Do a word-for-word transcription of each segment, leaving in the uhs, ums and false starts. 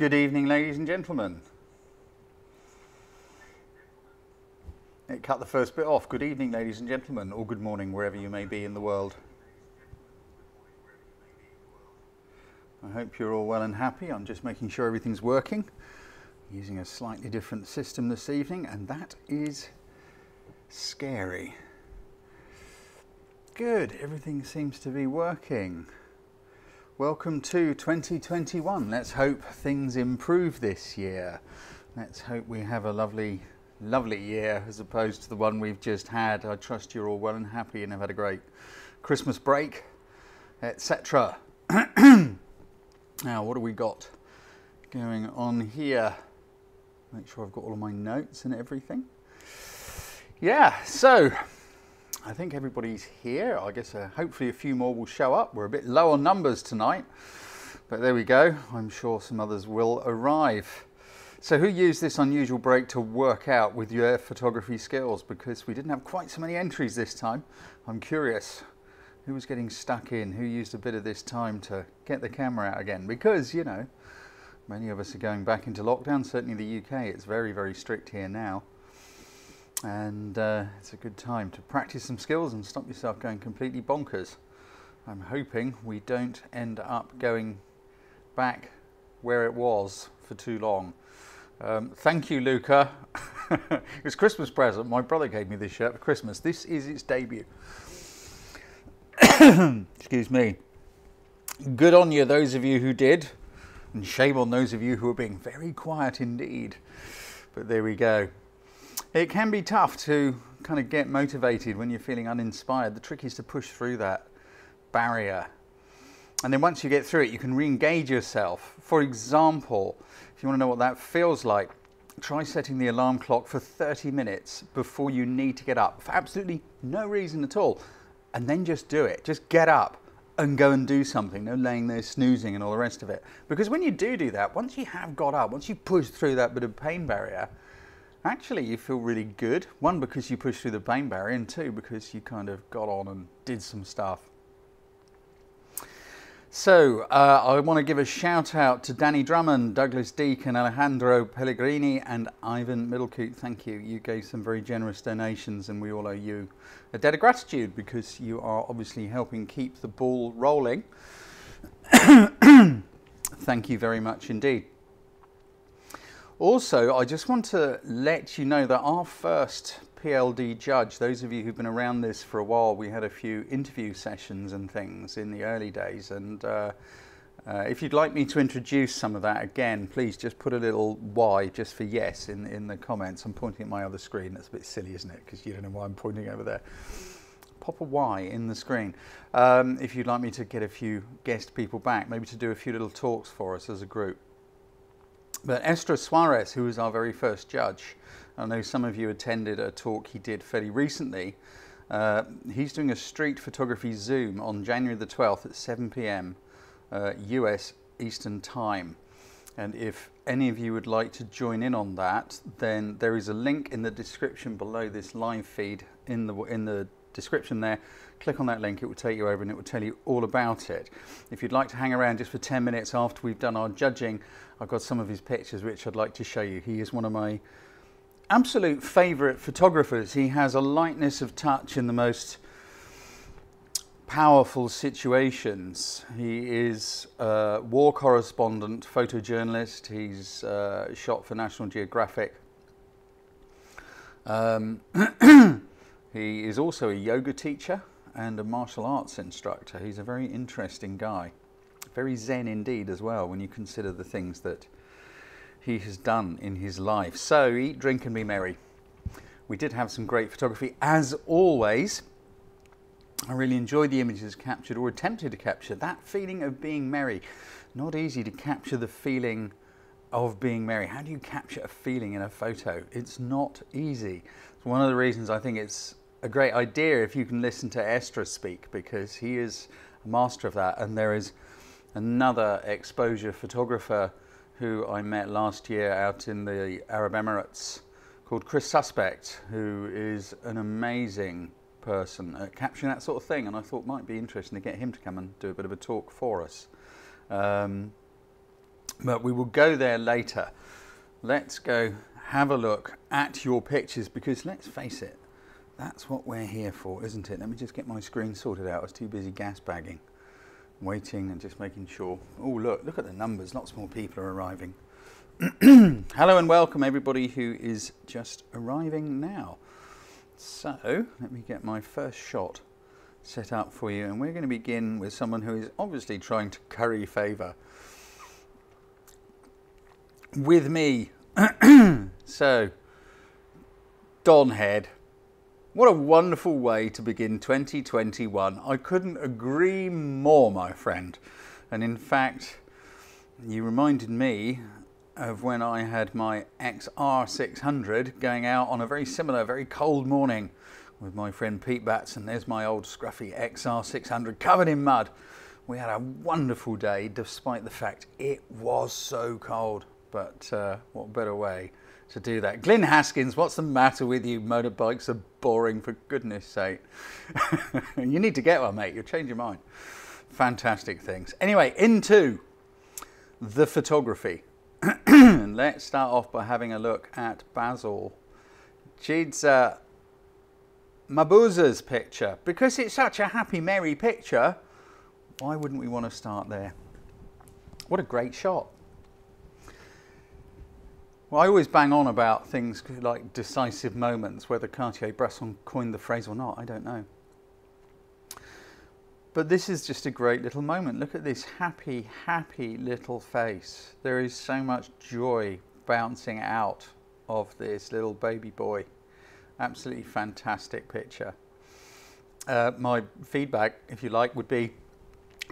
Good evening, ladies and gentlemen. It cut the first bit off. Good evening, ladies and gentlemen, or good morning, wherever you may be in the world. I hope you're all well and happy. I'm just making sure everything's working. Using a slightly different system this evening, and that is scary. Good, everything seems to be working. Welcome to twenty twenty-one. Let's hope things improve this year. Let's hope we have a lovely, lovely year as opposed to the one we've just had. I trust you're all well and happy and have had a great Christmas break, et cetera. Now, what do we got going on here? Make sure I've got all of my notes and everything. Yeah, so I think everybody's here. I guess uh, hopefully a few more will show up. We're a bit low on numbers tonight, but there we go. I'm sure some others will arrive. So who used this unusual break to work out with your photography skills? Because we didn't have quite so many entries this time. I'm curious who was getting stuck in, who used a bit of this time to get the camera out again, because, you know, many of us are going back into lockdown. Certainly the U K, it's very, very strict here now. And uh, it's a good time to practice some skills and stop yourself going completely bonkers. I'm hoping we don't end up going back where it was for too long. Um, thank you, Luca. It's Christmas present. My brother gave me this shirt for Christmas. This is its debut. Excuse me. Good on you, those of you who did, and shame on those of you who are being very quiet indeed. But there we go. It can be tough to kind of get motivated when you're feeling uninspired. The trick is to push through that barrier. And then once you get through it, you can re-engage yourself. For example, if you want to know what that feels like, try setting the alarm clock for thirty minutes before you need to get up for absolutely no reason at all. And then just do it. Just get up and go and do something. No laying there snoozing and all the rest of it. Because when you do do that, once you have got up, once you push through that bit of pain barrier, actually you feel really good. One, because you pushed through the pain barrier, and two, because you kind of got on and did some stuff. So uh, I want to give a shout out to Danny Drummond, Douglas Deak and Alejandro Pellegrini and Ivan Middlecoot. Thank you. You gave some very generous donations and we all owe you a debt of gratitude because you are obviously helping keep the ball rolling. Thank you very much indeed. Also, I just want to let you know that our first P L D judge, those of you who've been around this for a while, we had a few interview sessions and things in the early days. And uh, uh, if you'd like me to introduce some of that again, please just put a little Y just for yes in, in the comments. I'm pointing at my other screen. That's a bit silly, isn't it? Because you don't know why I'm pointing over there. Pop a Y in the screen. Um, if you'd like me to get a few guest people back, maybe to do a few little talks for us as a group. But Essdras Suarez, who was our very first judge, I know some of you attended a talk he did fairly recently. Uh, he's doing a street photography Zoom on January the twelfth at seven p m Uh, U S Eastern Time. And if any of you would like to join in on that, then there is a link in the description below this live feed. In the, in the description there, click on that link, it will take you over and it will tell you all about it. If you'd like to hang around just for ten minutes after we've done our judging, I've got some of his pictures which I'd like to show you. He is one of my absolute favourite photographers. He has a lightness of touch in the most powerful situations. He is a war correspondent, photojournalist. He's uh, shot for National Geographic. Um, he is also a yoga teacher and a martial arts instructor. He's a very interesting guy. Very zen indeed as well when you consider the things that he has done in his life. So eat, drink and be merry. We did have some great photography as always. I really enjoyed the images captured or attempted to capture that feeling of being merry. Not easy to capture the feeling of being merry. How do you capture a feeling in a photo? It's not easy. It's one of the reasons I think it's a great idea if you can listen to Essdras speak, because he is a master of that. And there is another exposure photographer who I met last year out in the Arab Emirates called Chris Suspect, who is an amazing person at capturing that sort of thing, and I thought it might be interesting to get him to come and do a bit of a talk for us. Um, but we will go there later. Let's go have a look at your pictures, because let's face it, that's what we're here for, isn't it? Let me just get my screen sorted out. I was too busy gas bagging, waiting and just making sure. Oh, look, look at the numbers. Lots more people are arriving. Hello and welcome everybody who is just arriving now. So let me get my first shot set up for you, and we're going to begin with someone who is obviously trying to curry favour with me. So, Don Head, what a wonderful way to begin twenty twenty-one. I couldn't agree more, my friend. And in fact, you reminded me of when I had my X R six hundred going out on a very similar, very cold morning with my friend Pete Batson. There's my old scruffy X R six hundred covered in mud. We had a wonderful day despite the fact it was so cold, but uh, what better way to do that. Glyn Haskins, what's the matter with you? Motorbikes are boring, for goodness sake. You need to get one, mate. You'll change your mind. Fantastic things. Anyway, into the photography. Let's start off by having a look at Basil Chidza Mabuza's picture. Because it's such a happy, merry picture, why wouldn't we want to start there? What a great shot. Well, I always bang on about things like decisive moments, whether Cartier-Bresson coined the phrase or not, I don't know. But this is just a great little moment. Look at this happy, happy little face. There is so much joy bouncing out of this little baby boy. Absolutely fantastic picture. Uh, my feedback, if you like, would be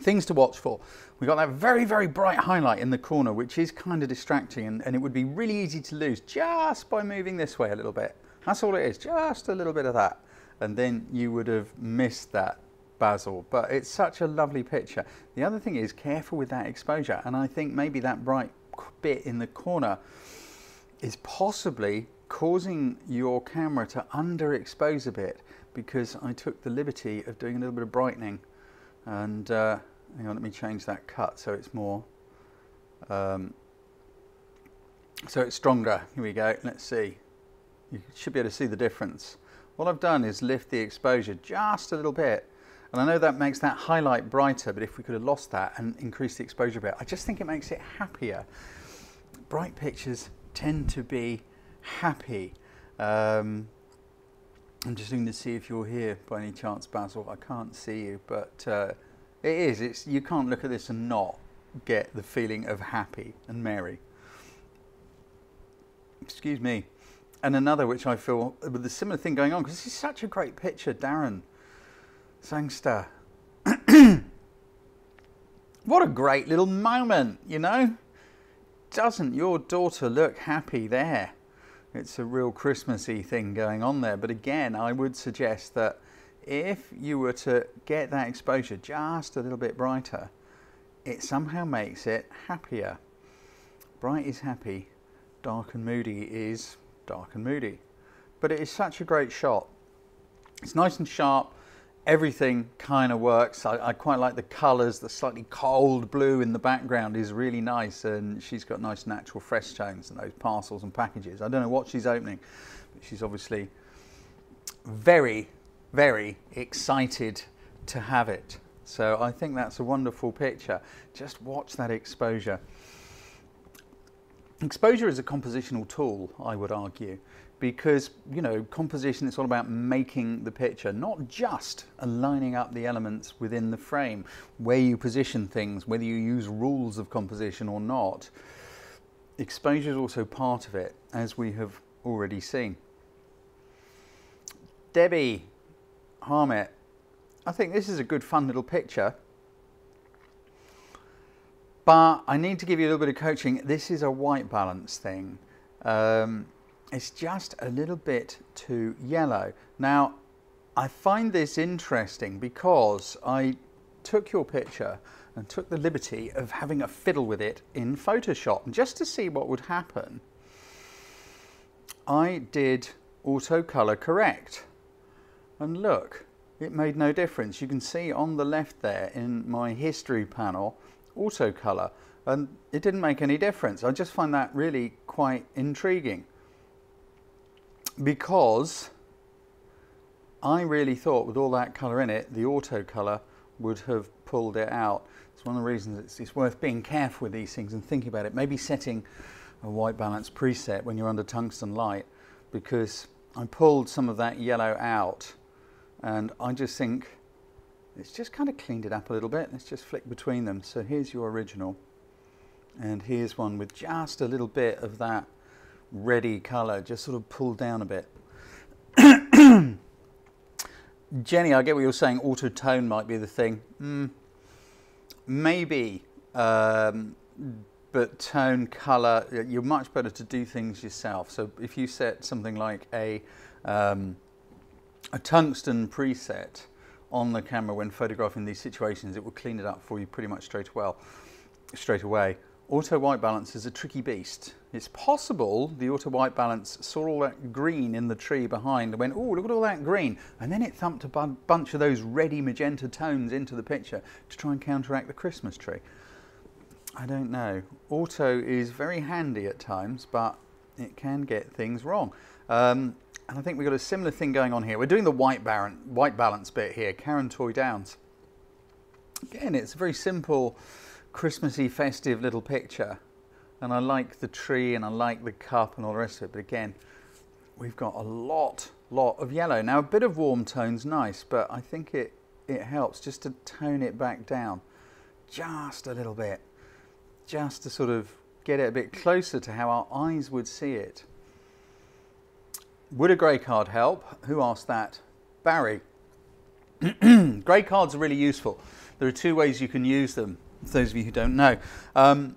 things to watch for. We got that very, very bright highlight in the corner, which is kind of distracting, and, and it would be really easy to lose just by moving this way a little bit. That's all it is, just a little bit of that. And then you would have missed that Basil, but it's such a lovely picture. The other thing is, careful with that exposure. And I think maybe that bright bit in the corner is possibly causing your camera to underexpose a bit, because I took the liberty of doing a little bit of brightening. And uh, hang on, let me change that cut so it's more, um, so it's stronger. Here we go, let's see. You should be able to see the difference. What I've done is lift the exposure just a little bit. And I know that makes that highlight brighter, but if we could have lost that and increased the exposure a bit, I just think it makes it happier. Bright pictures tend to be happy. Um, I'm just looking to see if you're here by any chance, Basil. I can't see you, but uh, it is. It's, you can't look at this and not get the feeling of happy and merry. Excuse me. And another which I feel with a similar thing going on, because this is such a great picture, Darren Sangster. What a great little moment, you know? Doesn't your daughter look happy there? It's a real Christmassy thing going on there. But again, I would suggest that if you were to get that exposure just a little bit brighter, it somehow makes it happier. Bright is happy, dark and moody is dark and moody. But it is such a great shot. It's nice and sharp. Everything kind of works. I, I quite like the colours. The slightly cold blue in the background is really nice, and she's got nice natural fresh tones in those parcels and packages. I don't know what she's opening, but she's obviously very, very excited to have it. So I think that's a wonderful picture. Just watch that exposure. Exposure is a compositional tool, I would argue. Because, you know, composition, it's all about making the picture, not just aligning up the elements within the frame, where you position things, whether you use rules of composition or not. Exposure is also part of it, as we have already seen. Debbie Harmet, I think this is a good, fun little picture. But I need to give you a little bit of coaching. This is a white balance thing. Um, It's just a little bit too yellow. Now, I find this interesting because I took your picture and took the liberty of having a fiddle with it in Photoshop. And just to see what would happen, I did auto color correct. And look, it made no difference. You can see on the left there in my history panel, auto color. and it didn't make any difference. I just find that really quite intriguing, because I really thought with all that colour in it, the autocolour would have pulled it out. It's one of the reasons it's, it's worth being careful with these things and thinking about it. Maybe setting a white balance preset when you're under tungsten light, because I pulled some of that yellow out, and I just think it's just kind of cleaned it up a little bit. Let's just flick between them. So here's your original, and here's one with just a little bit of that reddy colour, just sort of pulled down a bit. Jenny, I get what you're saying, auto tone might be the thing. Mm, maybe, um, but tone, colour, you're much better to do things yourself. So if you set something like a, um, a tungsten preset on the camera when photographing these situations, it will clean it up for you pretty much straight away. Straight away. Auto white balance is a tricky beast. It's possible the auto white balance saw all that green in the tree behind and went, oh, look at all that green. And then it thumped a bu bunch of those reddy magenta tones into the picture to try and counteract the Christmas tree. I don't know. Auto is very handy at times, but it can get things wrong. Um, and I think we've got a similar thing going on here. We're doing the white, baron, white balance bit here, Karen Toy Downs. Again, it's a very simple Christmassy, festive little picture, and I like the tree and I like the cup and all the rest of it, but again we've got a lot lot of yellow. Now a bit of warm tone's nice, but I think it it helps just to tone it back down just a little bit, just to sort of get it a bit closer to how our eyes would see it. Would a grey card help? Who asked that? Barry. Grey cards are really useful. There are two ways you can use them, for those of you who don't know. Um,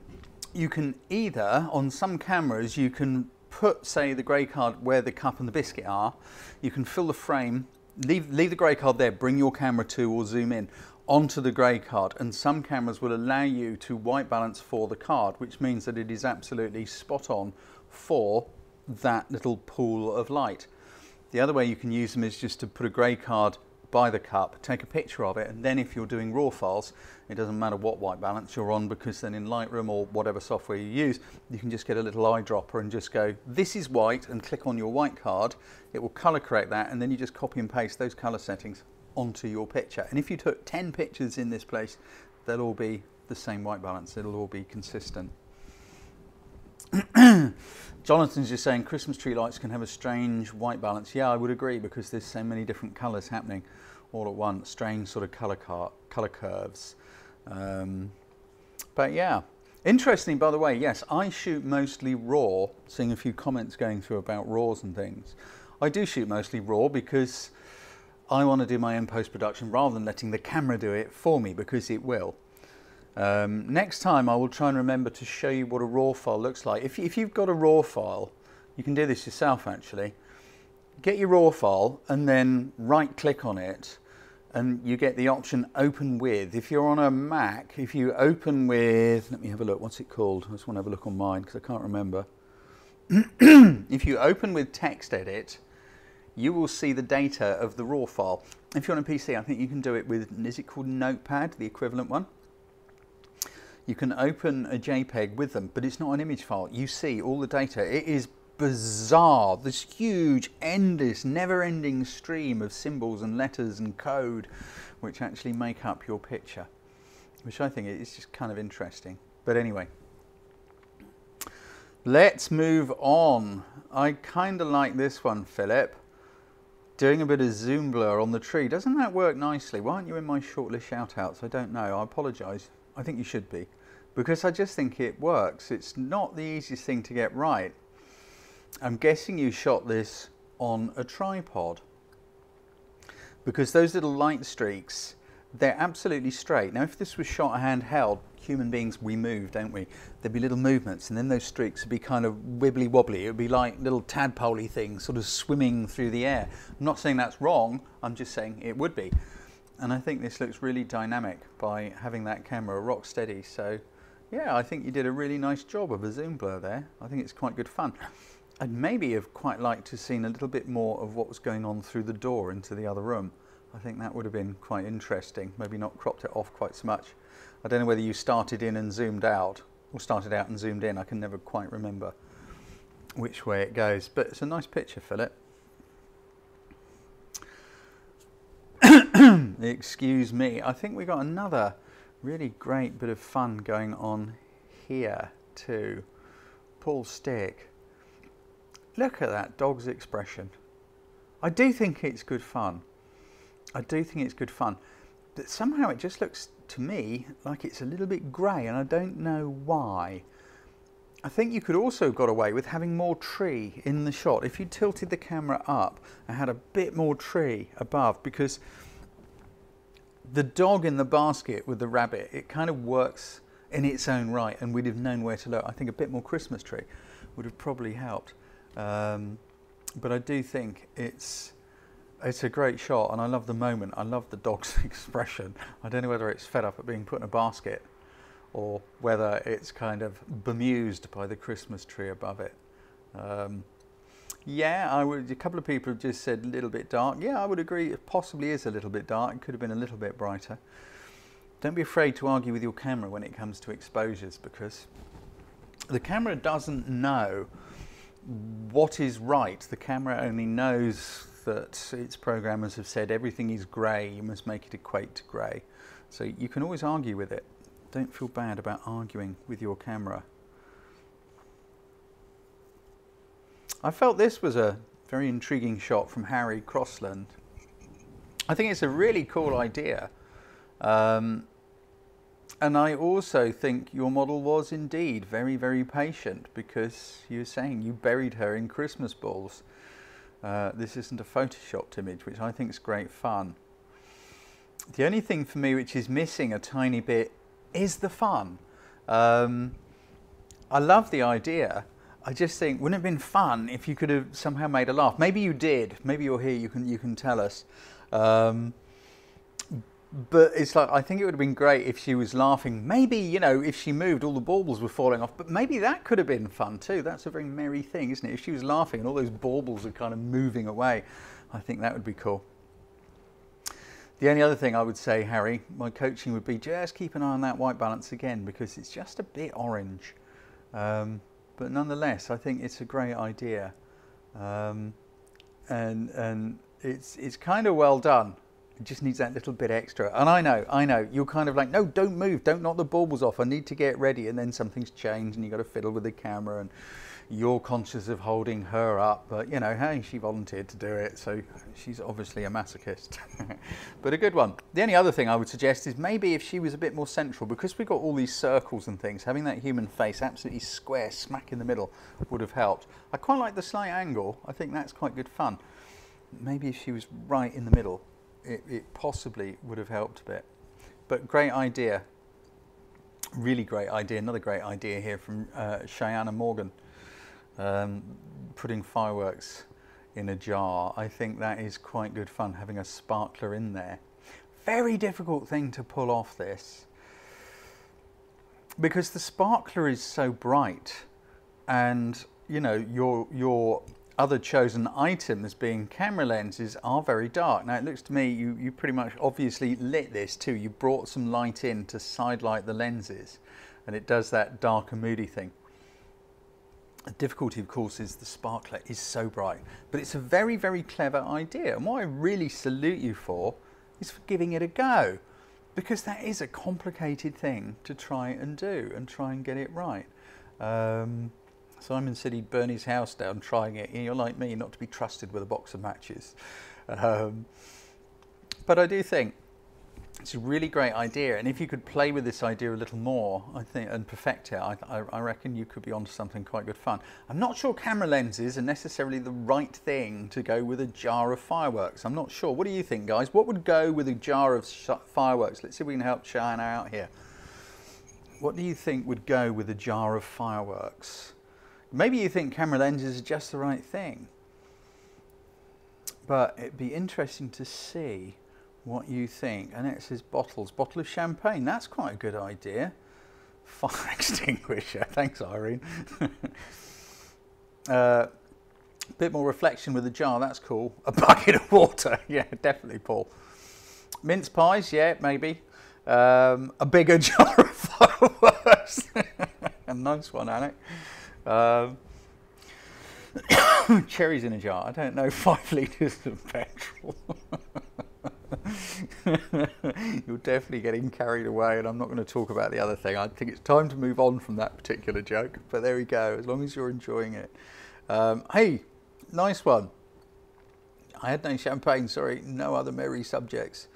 you can either, on some cameras, you can put, say, the grey card where the cup and the biscuit are. You can fill the frame, leave, leave the grey card there, bring your camera to or zoom in onto the grey card, and some cameras will allow you to white balance for the card, which means that it is absolutely spot on for that little pool of light. The other way you can use them is just to put a grey card by the cup, take a picture of it, and then if you're doing raw files, it doesn't matter what white balance you're on, because then in Lightroom or whatever software you use, you can just get a little eyedropper and just go, this is white, and click on your white card. It will color correct that, and then you just copy and paste those color settings onto your picture. And if you took ten pictures in this place, they'll all be the same white balance. It'll all be consistent. Jonathan's just saying Christmas tree lights can have a strange white balance. Yeah, I would agree, because there's so many different colours happening all at once, strange sort of colour car colour curves. Um, but yeah, interesting, by the way, yes, I shoot mostly raw, seeing a few comments going through about raws and things. I do shoot mostly raw because I want to do my own post-production rather than letting the camera do it for me, because it will. Um, next time I will try and remember to show you what a raw file looks like. If, if you've got a raw file, you can do this yourself actually. Get your raw file and then right click on it, and you get the option open with. If you're on a Mac, if you open with, let me have a look, what's it called? I just want to have a look on mine because I can't remember. If you open with text edit, you will see the data of the raw file. If you're on a P C, I think you can do it with, is it called Notepad, the equivalent one? You can open a JPEG with them, but it's not an image file. You see all the data. It is bizarre, this huge, endless, never-ending stream of symbols and letters and code which actually make up your picture, which I think is just kind of interesting. But anyway, let's move on. I kind of like this one, Philip. Doing a bit of zoom blur on the tree. Doesn't that work nicely? Why aren't you in my shortlist shout-outs? I don't know. I apologise. I think you should be, because I just think it works. It's not the easiest thing to get right. I'm guessing you shot this on a tripod, because those little light streaks, they're absolutely straight. Now if this was shot handheld, human beings, we move, don't we? There'd be little movements, and then those streaks would be kind of wibbly wobbly. It would be like little tadpole-y things sort of swimming through the air. I'm not saying that's wrong, I'm just saying it would be. And I think this looks really dynamic by having that camera rock steady. So yeah, I think you did a really nice job of a zoom blur there. I think it's quite good fun. I'd maybe have quite liked to have seen a little bit more of what was going on through the door into the other room. I think that would have been quite interesting. Maybe not cropped it off quite so much. I don't know whether you started in and zoomed out, all started out and zoomed in. I can never quite remember which way it goes, but it's a nice picture, Philip. Excuse me. I think we got another really great bit of fun going on here too. Paul Stick. Look at that dog's expression. I do think it's good fun. I do think it's good fun. But somehow it just looks to me like it's a little bit grey, and I don't know why. I think you could also have got away with having more tree in the shot. If you tilted the camera up and had a bit more tree above, because the dog in the basket with the rabbit, it kind of works in its own right, and we'd have known where to look. I think a bit more Christmas tree would have probably helped. Um, but I do think it's it's a great shot, and I love the moment. I love the dog's expression. I don't know whether it's fed up at being put in a basket or whether it's kind of bemused by the Christmas tree above it. Um, yeah, I would, a couple of people have just said a little bit dark. Yeah, I would agree, it possibly is a little bit dark. It could have been a little bit brighter. Don't be afraid to argue with your camera when it comes to exposures, because the camera doesn't know what is right. The camera only knows that its programmers have said everything is grey, you must make it equate to grey. So you can always argue with it. Don't feel bad about arguing with your camera. I felt this was a very intriguing shot from Harry Crossland. I think it's a really cool idea. Um, and I also think your model was indeed very, very patient, because you were saying you buried her in Christmas balls. Uh, this isn't a photoshopped image, which I think is great fun. The only thing for me which is missing a tiny bit is the fun. Um, I love the idea. I just think, wouldn't it have been fun if you could have somehow made a laugh? Maybe you did. Maybe you're here, you can, you can tell us. Um, But it's like, I think it would have been great if she was laughing. Maybe, you know, if she moved, all the baubles were falling off. But maybe that could have been fun too. That's a very merry thing, isn't it? If she was laughing and all those baubles are kind of moving away, I think that would be cool. The only other thing I would say, Harry, my coaching would be just keep an eye on that white balance again, because it's just a bit orange. Um, but nonetheless, I think it's a great idea. Um, and and it's, it's kind of well done. It just needs that little bit extra. And I know, I know, you're kind of like, no, don't move, don't knock the baubles off, I need to get ready, and then something's changed and you've got to fiddle with the camera, and you're conscious of holding her up, but you know, hey, she volunteered to do it, so she's obviously a masochist. But a good one. The only other thing I would suggest is maybe if she was a bit more central, because we've got all these circles and things, having that human face absolutely square, smack in the middle, would have helped. I quite like the slight angle, I think that's quite good fun. Maybe if she was right in the middle, It, it possibly would have helped a bit. But great idea, really great idea. Another great idea here from uh, Cheyenne Morgan, um, putting fireworks in a jar. I think that is quite good fun, having a sparkler in there. Very difficult thing to pull off this, because the sparkler is so bright, and you know, your your other chosen item as being camera lenses are very dark. Now it looks to me you, you pretty much obviously lit this too. You brought some light in to sidelight the lenses, and it does that dark and moody thing. The difficulty of course is the sparkler is so bright, but it's a very, very clever idea, and what I really salute you for is for giving it a go, because that is a complicated thing to try and do and try and get it right. Um, Simon said he'd burn his house down trying it. You're like me, not to be trusted with a box of matches. Um, but I do think it's a really great idea, and if you could play with this idea a little more, I think, and perfect it, I, I reckon you could be onto something quite good fun. I'm not sure camera lenses are necessarily the right thing to go with a jar of fireworks. I'm not sure. What do you think, guys? What would go with a jar of sh fireworks? Let's see if we can help Cheyenne out here. What do you think would go with a jar of fireworks? Maybe you think camera lenses are just the right thing, but it'd be interesting to see what you think. And it says bottles, bottle of champagne. That's quite a good idea. Fire extinguisher. Thanks, Irene. A uh, bit more reflection with a jar. That's cool. A bucket of water. Yeah, definitely, Paul. Mince pies. Yeah, maybe. Um, a bigger jar of fireworks. a nice one, Alec. Um, cherries in a jar. I don't know, five litres of petrol. You're definitely getting carried away, and I'm not going to talk about the other thing. I think it's time to move on from that particular joke, but there we go, as long as you're enjoying it. Um, hey, nice one. I had no champagne, sorry, no other merry subjects.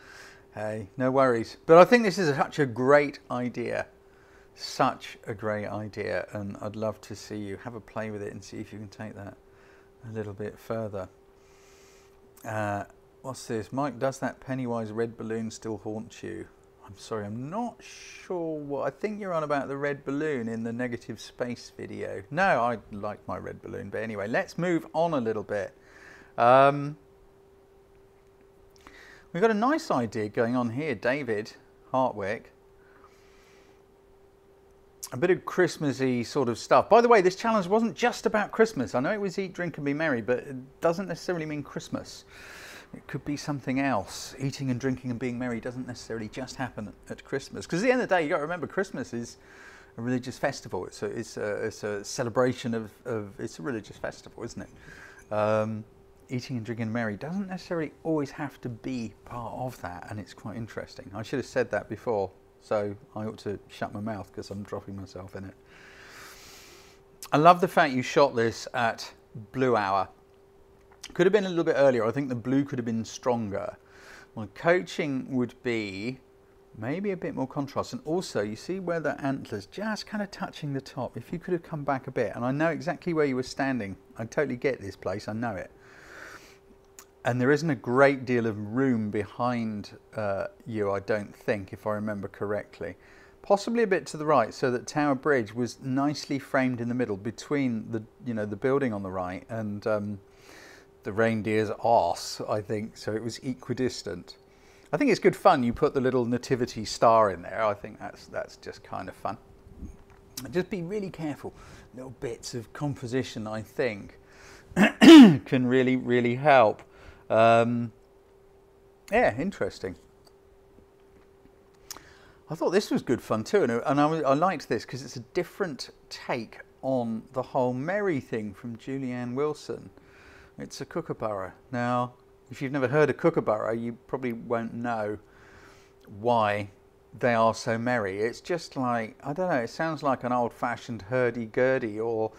Hey, no worries. But I think this is such a great idea. Such a great idea, and I'd love to see you have a play with it and see if you can take that a little bit further. Uh, what's this? Mike, does that Pennywise red balloon still haunt you? I'm sorry, I'm not sure what... I think you're on about the red balloon in the negative space video. No, I like my red balloon, but anyway, let's move on a little bit. Um, we've got a nice idea going on here, David Hartwick. A bit of Christmassy sort of stuff. By the way, this challenge wasn't just about Christmas. I know it was eat, drink and be merry, but it doesn't necessarily mean Christmas. It could be something else. Eating and drinking and being merry doesn't necessarily just happen at Christmas. Because at the end of the day, you've got to remember, Christmas is a religious festival. It's a, it's a, it's a celebration of, of... It's a religious festival, isn't it? Um, eating and drinking and merry doesn't necessarily always have to be part of that. And it's quite interesting. I should have said that before. So I ought to shut my mouth because I'm dropping myself in it. I love the fact you shot this at blue hour. Could have been a little bit earlier. I think the blue could have been stronger. My coaching would be maybe a bit more contrast. And also, you see where the antlers just kind of touching the top. If you could have come back a bit. And I know exactly where you were standing. I totally get this place. I know it. And there isn't a great deal of room behind uh, you, I don't think, if I remember correctly. Possibly a bit to the right, so that Tower Bridge was nicely framed in the middle between the, you know, the building on the right and um, the reindeer's arse, I think. So it was equidistant. I think it's good fun. You put the little nativity star in there. I think that's that's just kind of fun. Just be really careful. Little bits of composition, I think, can really, really help. Um, yeah, interesting. I thought this was good fun too, and, and I, I liked this because it's a different take on the whole merry thing from Julianne Wilson. It's a kookaburra. Now, if you've never heard a kookaburra, you probably won't know why they are so merry. It's just like, I don't know, it sounds like an old-fashioned hurdy-gurdy, or...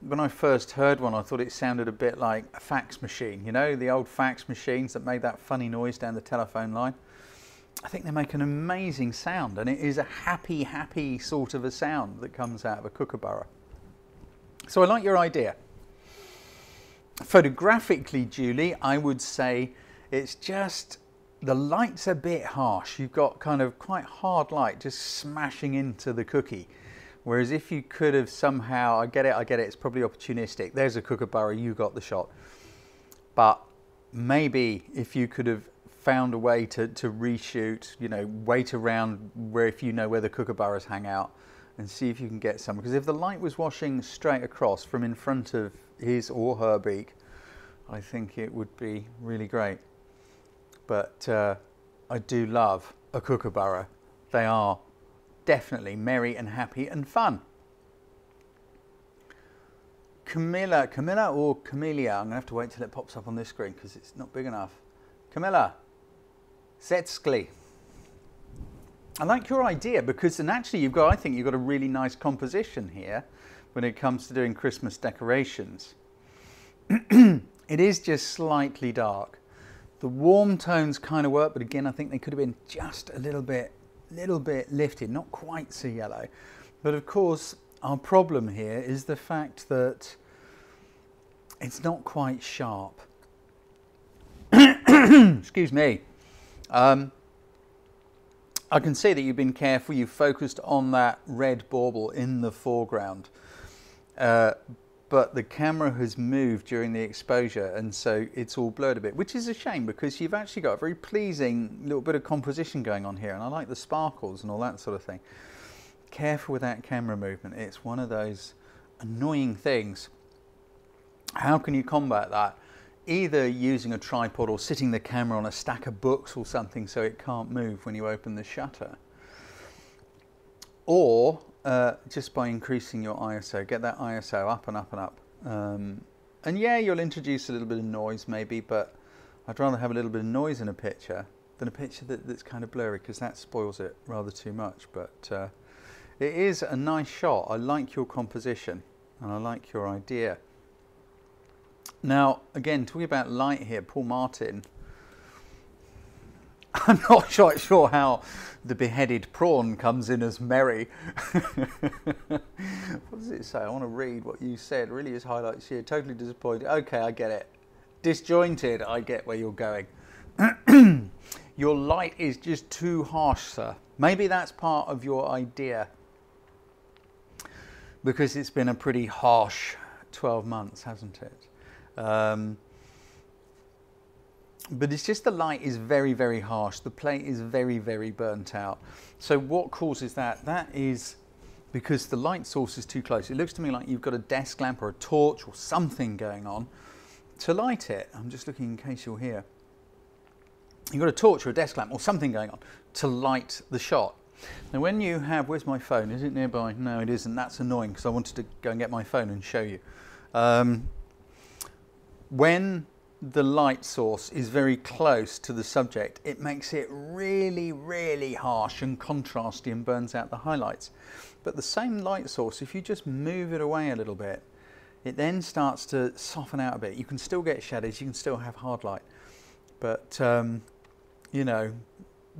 When I first heard one, I thought it sounded a bit like a fax machine. You know, the old fax machines that made that funny noise down the telephone line. I think they make an amazing sound, and it is a happy, happy sort of a sound that comes out of a kookaburra. So I like your idea. Photographically, Julie, I would say it's just the light's a bit harsh. You've got kind of quite hard light just smashing into the cookie. Whereas if you could have somehow, I get it, I get it, it's probably opportunistic. There's a kookaburra, you got the shot. But maybe if you could have found a way to, to reshoot, you know, wait around where if you know where the kookaburras hang out and see if you can get some. Because if the light was washing straight across from in front of his or her beak, I think it would be really great. But uh, I do love a kookaburra. They are definitely merry and happy and fun. Camilla, Camilla or Camellia? I'm going to have to wait till it pops up on this screen because it's not big enough. Camilla Zetskli. I like your idea because, and actually you've got, I think you've got a really nice composition here when it comes to doing Christmas decorations. It is just slightly dark. The warm tones kind of work, but again, I think they could have been just a little bit little bit lifted, not quite so yellow. But of course our problem here is the fact that it's not quite sharp. Excuse me. um, I can see that you've been careful, you've focused on that red bauble in the foreground, uh, but the camera has moved during the exposure, and so it's all blurred a bit, which is a shame because you've actually got a very pleasing little bit of composition going on here, and I like the sparkles and all that sort of thing. Careful with that camera movement. It's one of those annoying things. How can you combat that? Either using a tripod or sitting the camera on a stack of books or something so it can't move when you open the shutter. or uh, just by increasing your I S O. Get that I S O up and up and up. Um, and yeah, you'll introduce a little bit of noise maybe, but I'd rather have a little bit of noise in a picture than a picture that, that's kind of blurry, because that spoils it rather too much. But uh, it is a nice shot. I like your composition and I like your idea. Now, again, talking about light here, Paul Martin, I'm not quite sure how the beheaded prawn comes in as merry. What does it say? I want to read what you said. Really is highlights here. Totally disappointed. Okay, I get it. Disjointed. I get where you're going. Your light is just too harsh, sir. Maybe that's part of your idea, because it's been a pretty harsh twelve months, hasn't it? Um, But it's just the light is very, very harsh. The plate is very, very burnt out. So what causes that? That is because the light source is too close. It looks to me like you've got a desk lamp or a torch or something going on to light it. I'm just looking in case you're here. You've got a torch or a desk lamp or something going on to light the shot. Now when you have, where's my phone? Is it nearby? No, it isn't. That's annoying, because I wanted to go and get my phone and show you. Um, when... the light source is very close to the subject, it makes it really, really harsh and contrasty and burns out the highlights. But the same light source, if you just move it away a little bit, it then starts to soften out a bit. You can still get shadows, you can still have hard light. But, um, you know,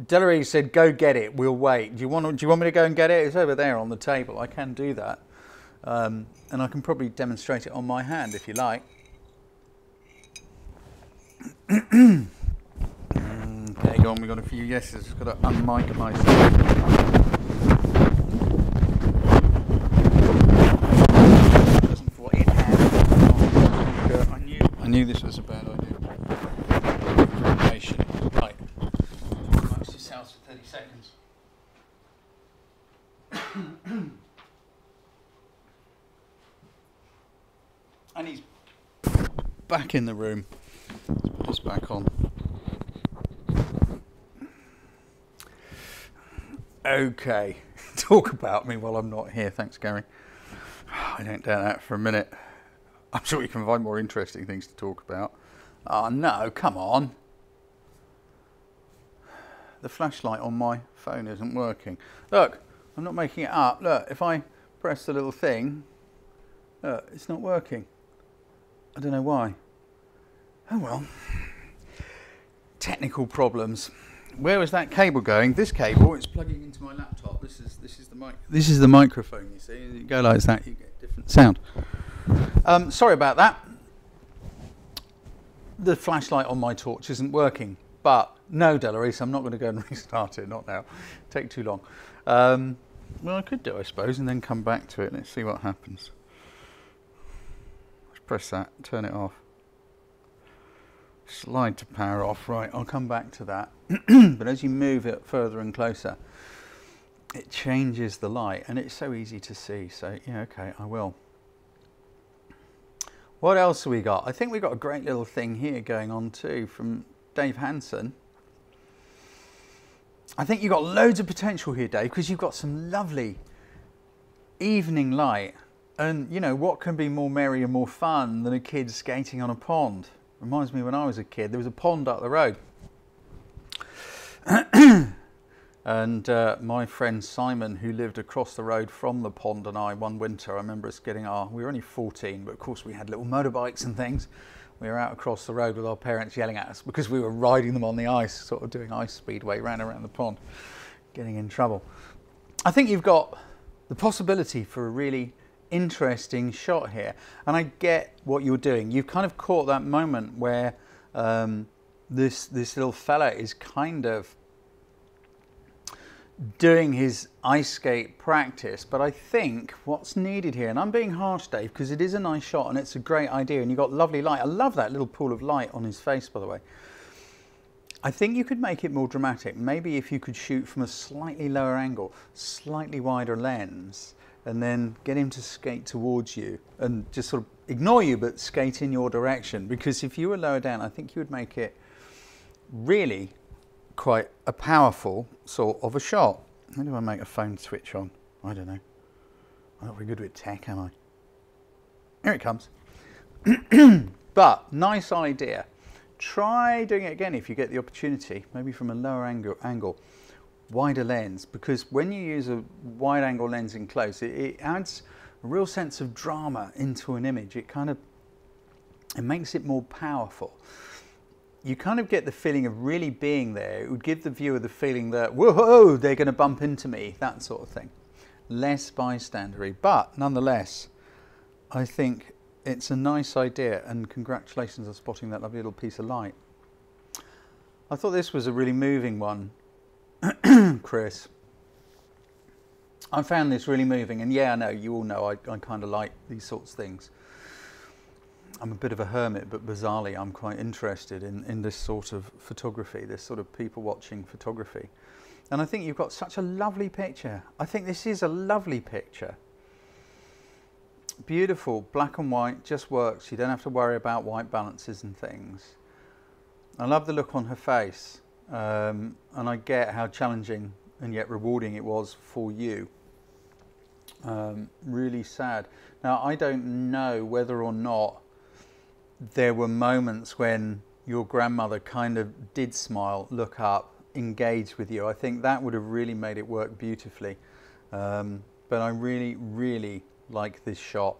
Delary said, go get it, we'll wait. Do you want, do you want me to go and get it? It's over there on the table, I can do that. Um, and I can probably demonstrate it on my hand if you like. Okay, go on, we got a few yeses, just got to unmic myself. Doesn't for it had. I knew I knew this was a bad idea. Right. Relax yourselves for thirty seconds. And he's back in the room. Let's put this back on. Okay, talk about me while I'm not here. Thanks, Gary. I don't doubt that for a minute. I'm sure you can find more interesting things to talk about. Oh no, come on. The flashlight on my phone isn't working. Look, I'm not making it up. Look, if I press the little thing, look, it's not working. I don't know why. Oh well, technical problems. Where is that cable going? This cable, it's plugging into my laptop. This is this is the mic. This is the microphone. You see, you go like that, you get different sound. Um, sorry about that. The flashlight on my torch isn't working. But no, Delarice, I'm not going to go and restart it. Not now. Take too long. Um, well, I could do, I suppose, and then come back to it. Let's see what happens. Let's press that. Turn it off. Slide to power off. Right, I'll come back to that. But as you move it further and closer, it changes the light, and it's so easy to see. So yeah, okay, I will. What else have we got? I think we've got a great little thing here going on too from Dave Hansen. I think you've got loads of potential here, Dave, because you've got some lovely evening light, and you know what can be more merry and more fun than a kid skating on a pond? Reminds me when I was a kid, there was a pond up the road. And uh, my friend Simon, who lived across the road from the pond, and I, one winter, I remember us getting our, we were only fourteen, but of course we had little motorbikes and things. We were out across the road with our parents yelling at us because we were riding them on the ice, sort of doing ice speedway, ran around the pond, getting in trouble. I think you've got the possibility for a really interesting shot here, and I get what you're doing. You've kind of caught that moment where um, this this little fella is kind of doing his ice skate practice. But I think what's needed here, and I'm being harsh, Dave, because it is a nice shot and it's a great idea, and you've got lovely light. I love that little pool of light on his face, by the way. I think you could make it more dramatic. Maybe if you could shoot from a slightly lower angle, slightly wider lens, and then get him to skate towards you and just sort of ignore you, but skate in your direction. Because if you were lower down, I think you would make it really quite a powerful sort of a shot. How do I make a phone switch on? I don't know. I'm not very good with tech, am I? Here it comes. But nice idea. Try doing it again if you get the opportunity, maybe from a lower angle, angle wider lens, because when you use a wide angle lens in close, it, it adds a real sense of drama into an image. It kind of, it makes it more powerful. You kind of get the feeling of really being there. It would give the viewer the feeling that, whoa, they're going to bump into me, that sort of thing. Less bystandery, but nonetheless, I think it's a nice idea, and congratulations on spotting that lovely little piece of light. I thought this was a really moving one, Chris. I found this really moving, and yeah, I know, you all know, I, I kind of like these sorts of things. I'm a bit of a hermit, but bizarrely, I'm quite interested in, in this sort of photography, this sort of people-watching photography. And I think you've got such a lovely picture. I think this is a lovely picture. Beautiful, black and white, just works. You don't have to worry about white balances and things. I love the look on her face, um, and I get how challenging and yet rewarding it was for you. Um, really sad. Now, I don't know whether or not there were moments when your grandmother kind of did smile, look up, engage with you. I think that would have really made it work beautifully. Um, but I really, really like this shot.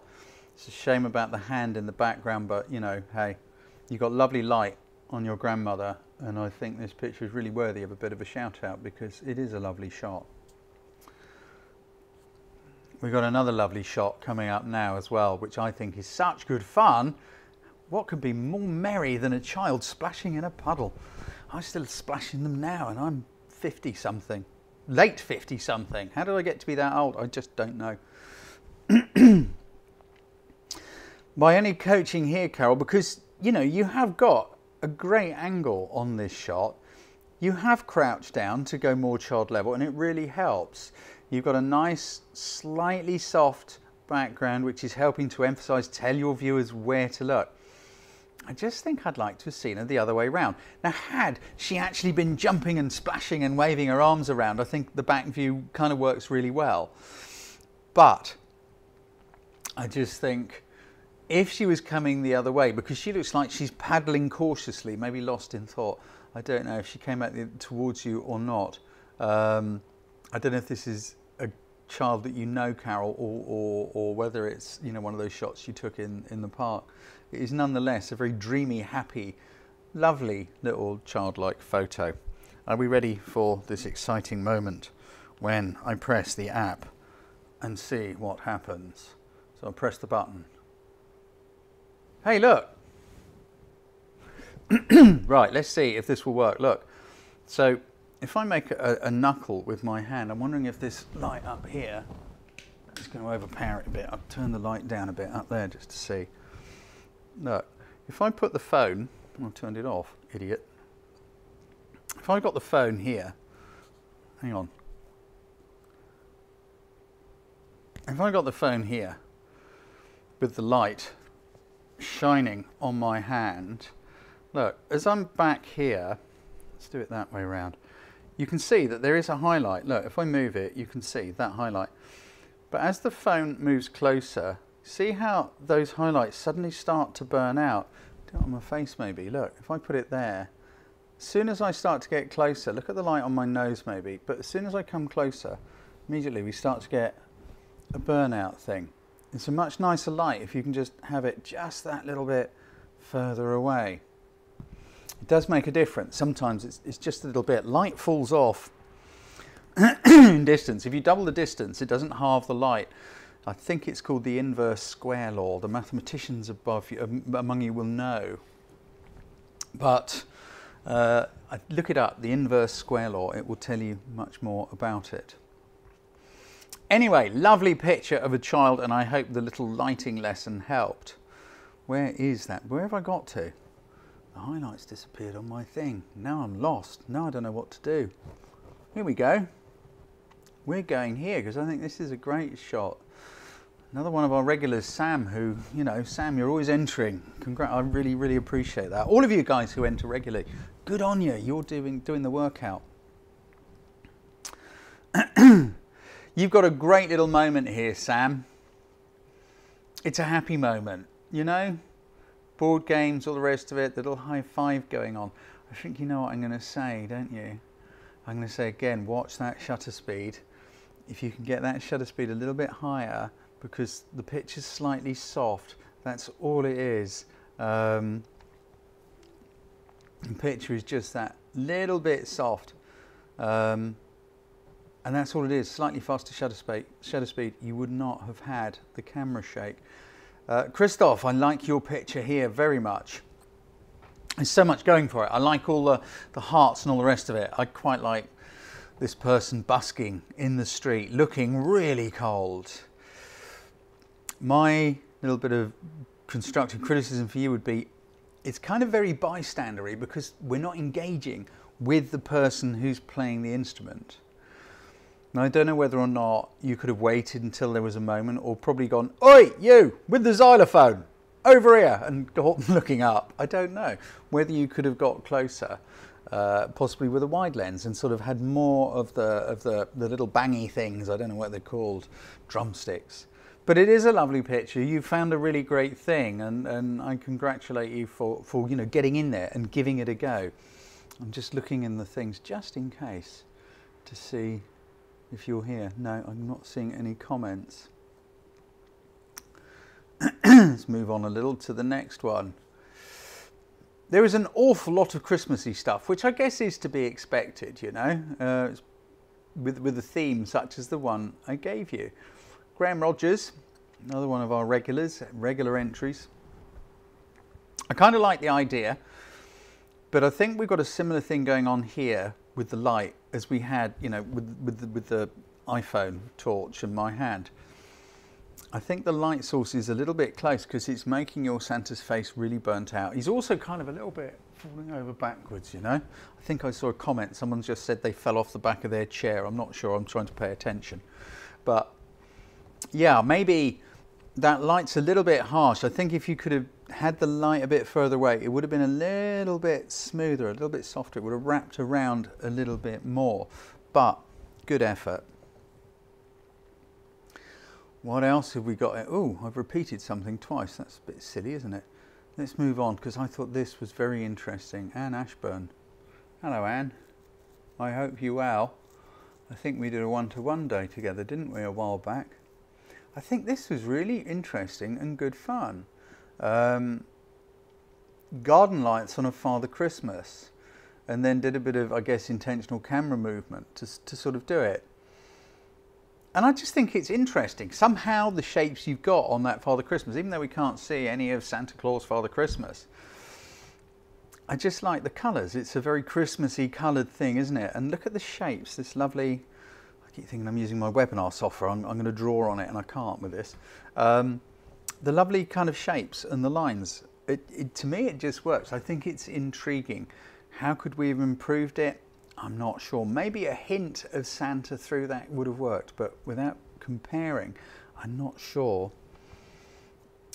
It's a shame about the hand in the background, but you know, hey, you've got lovely light on your grandmother, and I think this picture is really worthy of a bit of a shout out because it is a lovely shot. We've got another lovely shot coming up now as well, which I think is such good fun. What could be more merry than a child splashing in a puddle? I'm still splashing them now, and I'm fifty something, late fifty something. How did I get to be that old? I just don't know. My only coaching here, Carol, because you know you have got a great angle on this shot. You have crouched down to go more child level, and it really helps. You've got a nice, slightly soft background, which is helping to emphasize, tell your viewers where to look. I just think I'd like to have seen her the other way round. Now, had she actually been jumping and splashing and waving her arms around, I think the back view kind of works really well. But I just think if she was coming the other way, because she looks like she's paddling cautiously, maybe lost in thought. I don't know if she came out towards you or not. Um, I don't know if this is a child that you know, Carol, or, or, or whether it's, you know, one of those shots you took in, in the park. It is nonetheless a very dreamy, happy, lovely little childlike photo. Are we ready for this exciting moment when I press the app and see what happens? So I press the button. Hey, look. Right, let's see if this will work. Look, so if I make a, a knuckle with my hand, I'm wondering if this light up here is going to overpower it a bit. I'll turn the light down a bit up there just to see. Look, if I put the phone, I've turned it off, idiot. If I got the phone here, hang on. If I got the phone here with the light shining on my hand, look, as I'm back here, let's do it that way around, you can see that there is a highlight. Look, if I move it, you can see that highlight. But as the phone moves closer, see how those highlights suddenly start to burn out? Do it on my face maybe. Look, if I put it there, as soon as I start to get closer, look at the light on my nose maybe, but as soon as I come closer, immediately we start to get a burnout thing. It's a much nicer light if you can just have it just that little bit further away. It does make a difference. Sometimes it's, it's just a little bit. Light falls off in distance. If you double the distance, it doesn't halve the light. I think it's called the inverse square law. The mathematicians above you, among you will know. But uh, look it up, the inverse square law. It will tell you much more about it. Anyway, lovely picture of a child, and I hope the little lighting lesson helped. Where is that? Where have I got to? The highlights disappeared on my thing. Now I'm lost. Now I don't know what to do. Here we go. We're going here because I think this is a great shot. Another one of our regulars, Sam, who, you know, Sam, you're always entering. Congrats, I really, really appreciate that. All of you guys who enter regularly, good on you. You're doing, doing the workout. You've got a great little moment here, Sam. It's a happy moment, you know? Board games, all the rest of it, the little high five going on. I think you know what I'm going to say, don't you? I'm going to say again, watch that shutter speed. If you can get that shutter speed a little bit higher, because the pitch is slightly soft, that's all it is. Um, the picture is just that little bit soft. Um, and that's all it is, slightly faster shutter speed. Shutter speed, you would not have had the camera shake. Uh, Christoph, I like your picture here very much. There's so much going for it. I like all the, the hearts and all the rest of it. I quite like this person busking in the street, looking really cold. My little bit of constructive criticism for you would be, it's kind of very bystander-y because we're not engaging with the person who's playing the instrument. Now, I don't know whether or not you could have waited until there was a moment, or probably gone, "Oi, you, with the xylophone, over here," and got looking up. I don't know whether you could have got closer, uh, possibly with a wide lens, and sort of had more of the, of the, the little bangy things, I don't know what they're called, drumsticks. But it is a lovely picture. You found a really great thing, and, and I congratulate you for, for you know, getting in there and giving it a go. I'm just looking in the things just in case to see if you're here. No, I'm not seeing any comments. Let's move on a little to the next one. There is an awful lot of Christmassy stuff, which I guess is to be expected, you know, uh, with, with a theme such as the one I gave you. Graham Rogers, another one of our regulars, regular entries. I kind of like the idea, but I think we've got a similar thing going on here with the light as we had, you know, with, with, the, with the iPhone torch in my hand. I think the light source is a little bit close because it's making your Santa's face really burnt out. He's also kind of a little bit falling over backwards, you know. I think I saw a comment, someone just said they fell off the back of their chair. I'm not sure, I'm trying to pay attention. But yeah, maybe that light's a little bit harsh. I think if you could have had the light a bit further away, it would have been a little bit smoother, a little bit softer. It would have wrapped around a little bit more, but good effort. What else have we got? Oh, I've repeated something twice. That's a bit silly, isn't it? Let's move on, because I thought this was very interesting. Anne Ashburn. Hello, Anne. I hope you well. I think we did a one-to-one day together, didn't we, a while back? I think this was really interesting and good fun. Um, garden lights on a Father Christmas, and then did a bit of, I guess, intentional camera movement to, to sort of do it. And I just think it's interesting. Somehow the shapes you've got on that Father Christmas, even though we can't see any of Santa Claus, Father Christmas, I just like the colours. It's a very Christmassy coloured thing, isn't it? And look at the shapes, this lovely... I keep thinking I'm using my webinar software. I'm, I'm going to draw on it, and I can't with this. Um, the lovely kind of shapes and the lines. It, it, to me, it just works. I think it's intriguing. How could we have improved it? I'm not sure. Maybe a hint of Santa through that would have worked, but without comparing, I'm not sure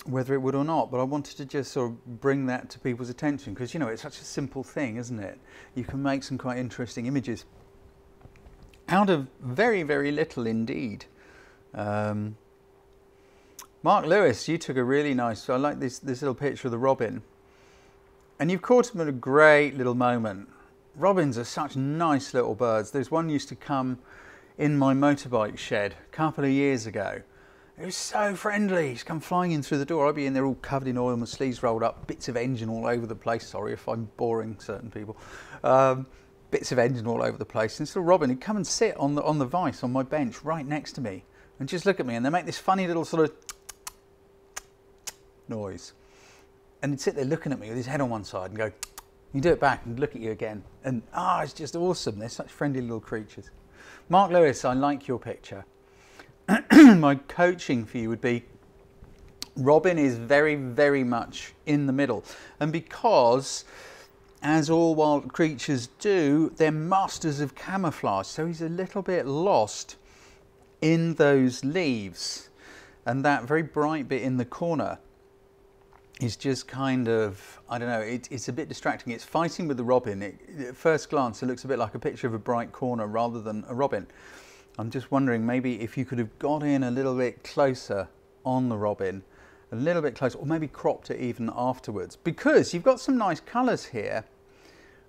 whether it would or not. But I wanted to just sort of bring that to people's attention, because, you know, it's such a simple thing, isn't it? You can make some quite interesting images out of very, very little indeed. Um, Mark Lewis, you took a really nice, I like this, this little picture of the robin. And you've caught him at a great little moment. Robins are such nice little birds. There's one used to come in my motorbike shed a couple of years ago. It was so friendly. He's come flying in through the door. I'd be in there all covered in oil, my sleeves rolled up, bits of engine all over the place. Sorry if I'm boring certain people. Um, bits of engine all over the place, and so Robin would come and sit on the on the vice on my bench right next to me and just look at me, and they make this funny little sort of noise, and he'd sit there looking at me with his head on one side and go, you do it back and look at you again, and ah, it's just awesome. They're such friendly little creatures. Mark Lewis, I like your picture. My coaching for you would be, Robin is very, very much in the middle, and because as all wild creatures do, they're masters of camouflage, so he's a little bit lost in those leaves, and that very bright bit in the corner is just kind of, I don't know, it, it's a bit distracting. It's fighting with the robin. It, at first glance, it looks a bit like a picture of a bright corner rather than a robin, I'm just wondering maybe if you could have got in a little bit closer on the robin, a little bit closer, or maybe cropped it even afterwards, because you've got some nice colours here.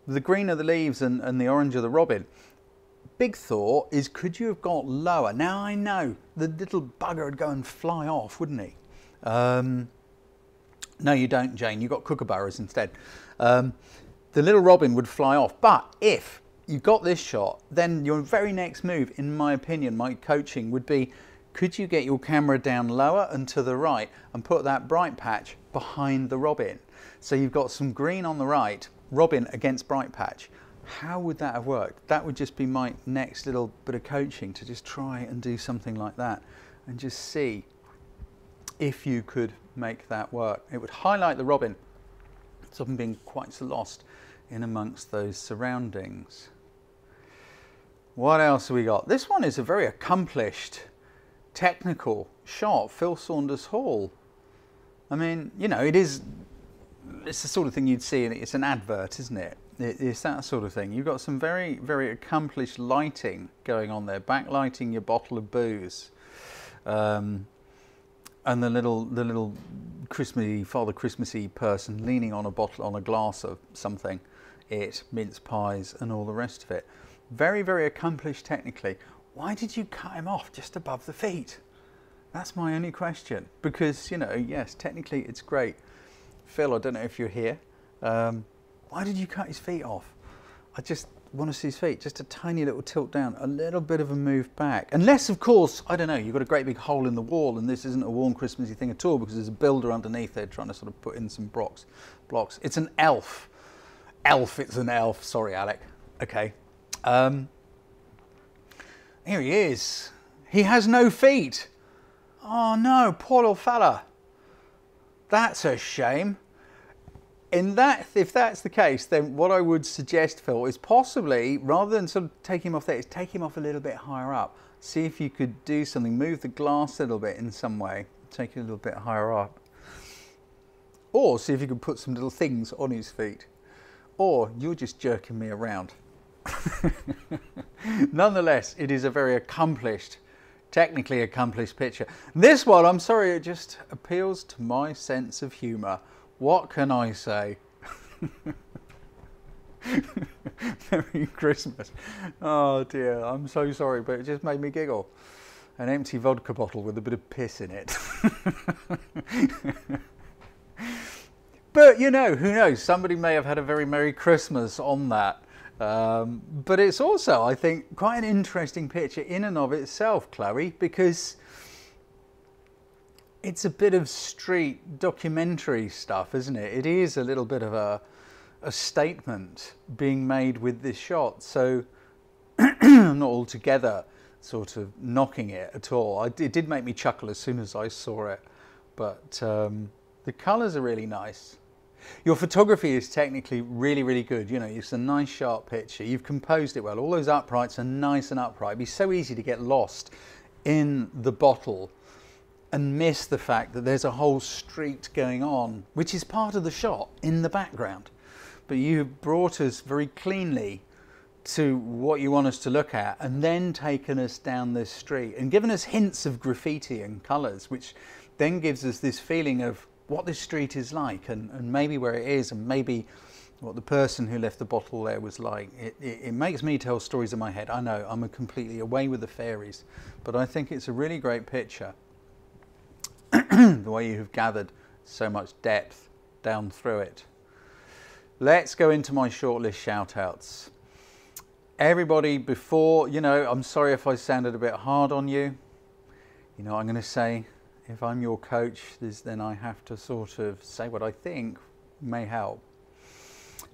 The green of the leaves and, and the orange of the robin. Big thought is, could you have got lower? Now I know the little bugger would go and fly off, wouldn't he? Um, no, you don't, Jane. You've got kookaburras instead. Um, the little robin would fly off. But if you got this shot, then your very next move, in my opinion, my coaching would be, could you get your camera down lower and to the right and put that bright patch behind the robin? So you've got some green on the right, robin against bright patch. How would that have worked? That would just be my next little bit of coaching, to just try and do something like that and just see if you could make that work. It would highlight the robin. It's often been quite lost in amongst those surroundings. What else have we got? This one is a very accomplished technical shot, Phil Saunders Hall. I mean, you know, it is, it's the sort of thing you'd see, and it's an advert, isn't it? It's that sort of thing. You've got some very, very accomplished lighting going on there. Backlighting your bottle of booze, um, and the little, the little Christmassy, Father Christmassy person leaning on a bottle, on a glass of something, it mince pies and all the rest of it. Very, very accomplished technically. Why did you cut him off just above the feet? That's my only question. Because, you know, yes, technically it's great. Phil, I don't know if you're here. Um, Why did you cut his feet off? I just want to see his feet. Just a tiny little tilt down, a little bit of a move back. Unless, of course, I don't know, you've got a great big hole in the wall and this isn't a warm Christmassy thing at all because there's a builder underneath there trying to sort of put in some blocks. blocks. It's an elf. Elf, it's an elf. Sorry, Alec. Okay. Um, here he is. He has no feet. Oh, no, poor little fella. That's a shame. In that, if that's the case, then what I would suggest, Phil, is possibly, rather than sort of take him off there, is take him off a little bit higher up. See if you could do something, move the glass a little bit in some way, take it a little bit higher up. Or see if you could put some little things on his feet. Or you're just jerking me around. Nonetheless, it is a very accomplished, technically accomplished picture. This one, I'm sorry, it just appeals to my sense of humour. What can I say? Merry Christmas. Oh dear, I'm so sorry, but it just made me giggle. An empty vodka bottle with a bit of piss in it. But you know, who knows? Somebody may have had a very Merry Christmas on that. Um, but it's also, I think, quite an interesting picture in and of itself, Chloe, because it's a bit of street documentary stuff, isn't it? It is a little bit of a, a statement being made with this shot. So I'm not altogether sort of knocking it at all. I, it did make me chuckle as soon as I saw it. But um, the colours are really nice. Your photography is technically really, really good. You know, it's a nice sharp picture. You've composed it well. All those uprights are nice and upright. It'd be so easy to get lost in the bottle and miss the fact that there's a whole street going on, which is part of the shot in the background. But you have brought us very cleanly to what you want us to look at, and then taken us down this street and given us hints of graffiti and colours, which then gives us this feeling of what this street is like, and, and maybe where it is, and maybe what the person who left the bottle there was like. It, it, it makes me tell stories in my head. I know I'm a completely away with the fairies, but I think it's a really great picture. The way you have gathered so much depth down through it. Let's go into my shortlist shout outs. Everybody before, you know, I'm sorry if I sounded a bit hard on you. You know, I'm going to say, if I'm your coach, then I have to sort of say what I think may help.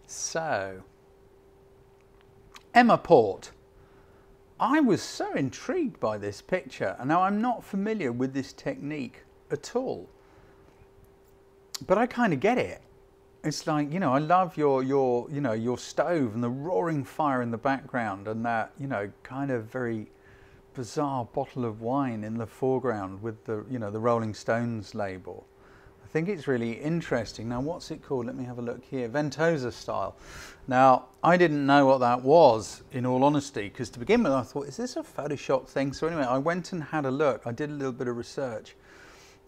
So, Emma Port. I was so intrigued by this picture, and now I'm not familiar with this technique at all, but I kind of get it. It's like, you know, I love your your you know your stove and the roaring fire in the background, and that, you know, kind of very bizarre bottle of wine in the foreground with the, you know, the Rolling Stones label. I think it's really interesting. Now, what's it called? Let me have a look here. Ventosa style. Now, I didn't know what that was, in all honesty, because to begin with, I thought, is this a Photoshop thing? So anyway, I went and had a look. I did a little bit of research.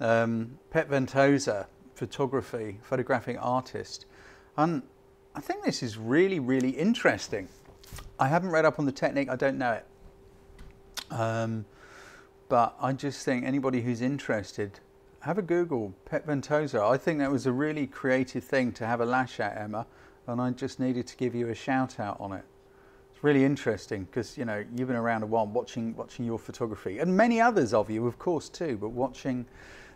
Um, Pep Ventosa, photography, photographic artist. And I think this is really, really interesting. I haven't read up on the technique. I don't know it. Um, but I just think anybody who's interested, have a Google, Pep Ventosa. I think that was a really creative thing to have a lash at, Emma, and I just needed to give you a shout out on it. It's really interesting because, you know, you've been around a while watching, watching your photography, and many others of you, of course, too, but watching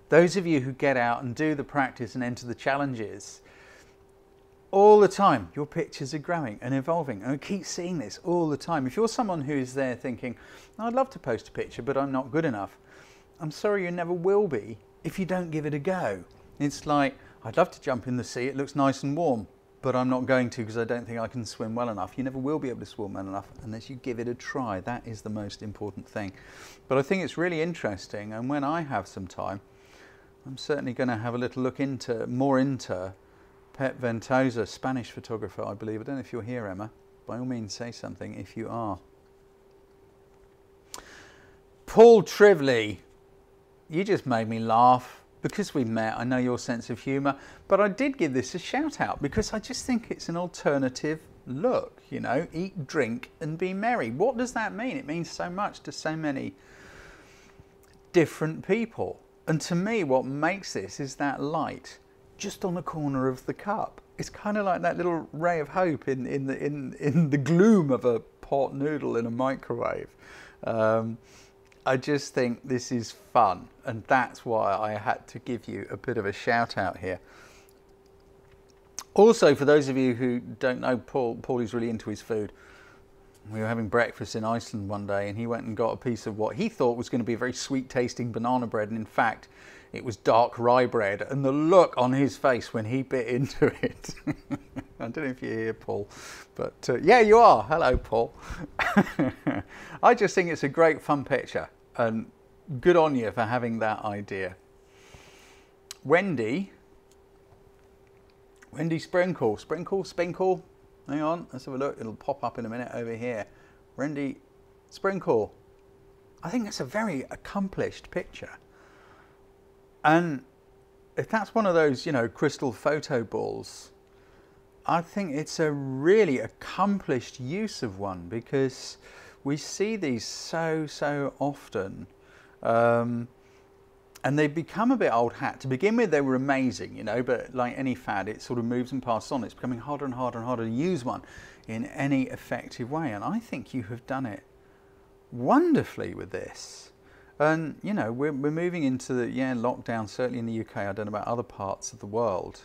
those of you who get out and do the practice and enter the challenges all the time, your pictures are growing and evolving, and I keep seeing this all the time. If you're someone who's there thinking, I'd love to post a picture, but I'm not good enough, I'm sorry, you never will be if you don't give it a go. It's like, I'd love to jump in the sea, it looks nice and warm, but I'm not going to because I don't think I can swim well enough. You never will be able to swim well enough unless you give it a try. That is the most important thing. But I think it's really interesting, and when I have some time, I'm certainly going to have a little look into, more into Pep Ventosa, Spanish photographer, I believe. I don't know if you're here, Emma. By all means, say something if you are. Paul Trively. You just made me laugh because we met. I know your sense of humour, but I did give this a shout out because I just think it's an alternative look, you know, eat, drink and be merry. What does that mean? It means so much to so many different people. And to me, what makes this is that light just on the corner of the cup. It's kind of like that little ray of hope in, in, the, in, in the gloom of a pot noodle in a microwave. Um, I just think this is fun, and that's why I had to give you a bit of a shout out here. Also, for those of you who don't know Paul, Paul is really into his food. We were having breakfast in Iceland one day, and he went and got a piece of what he thought was going to be a very sweet tasting banana bread, and in fact it was dark rye bread, and the look on his face when he bit into it. I don't know if you're here, Paul, but uh, yeah, you are. Hello, Paul. I just think it's a great fun picture, and good on you for having that idea. Wendy, Wendy Sprinkle, Sprinkle, Sprinkle, hang on, let's have a look, it'll pop up in a minute over here. Wendy Sprinkle, I think that's a very accomplished picture. And if that's one of those, you know, crystal photo balls, I think it's a really accomplished use of one, because we see these so, so often. Um, and they've become a bit old hat. To begin with, they were amazing, you know, but like any fad, it sort of moves and passes on. It's becoming harder and harder and harder to use one in any effective way. And I think you have done it wonderfully with this. And, you know, we're, we're moving into the, yeah, lockdown, certainly in the U K. I don't know about other parts of the world.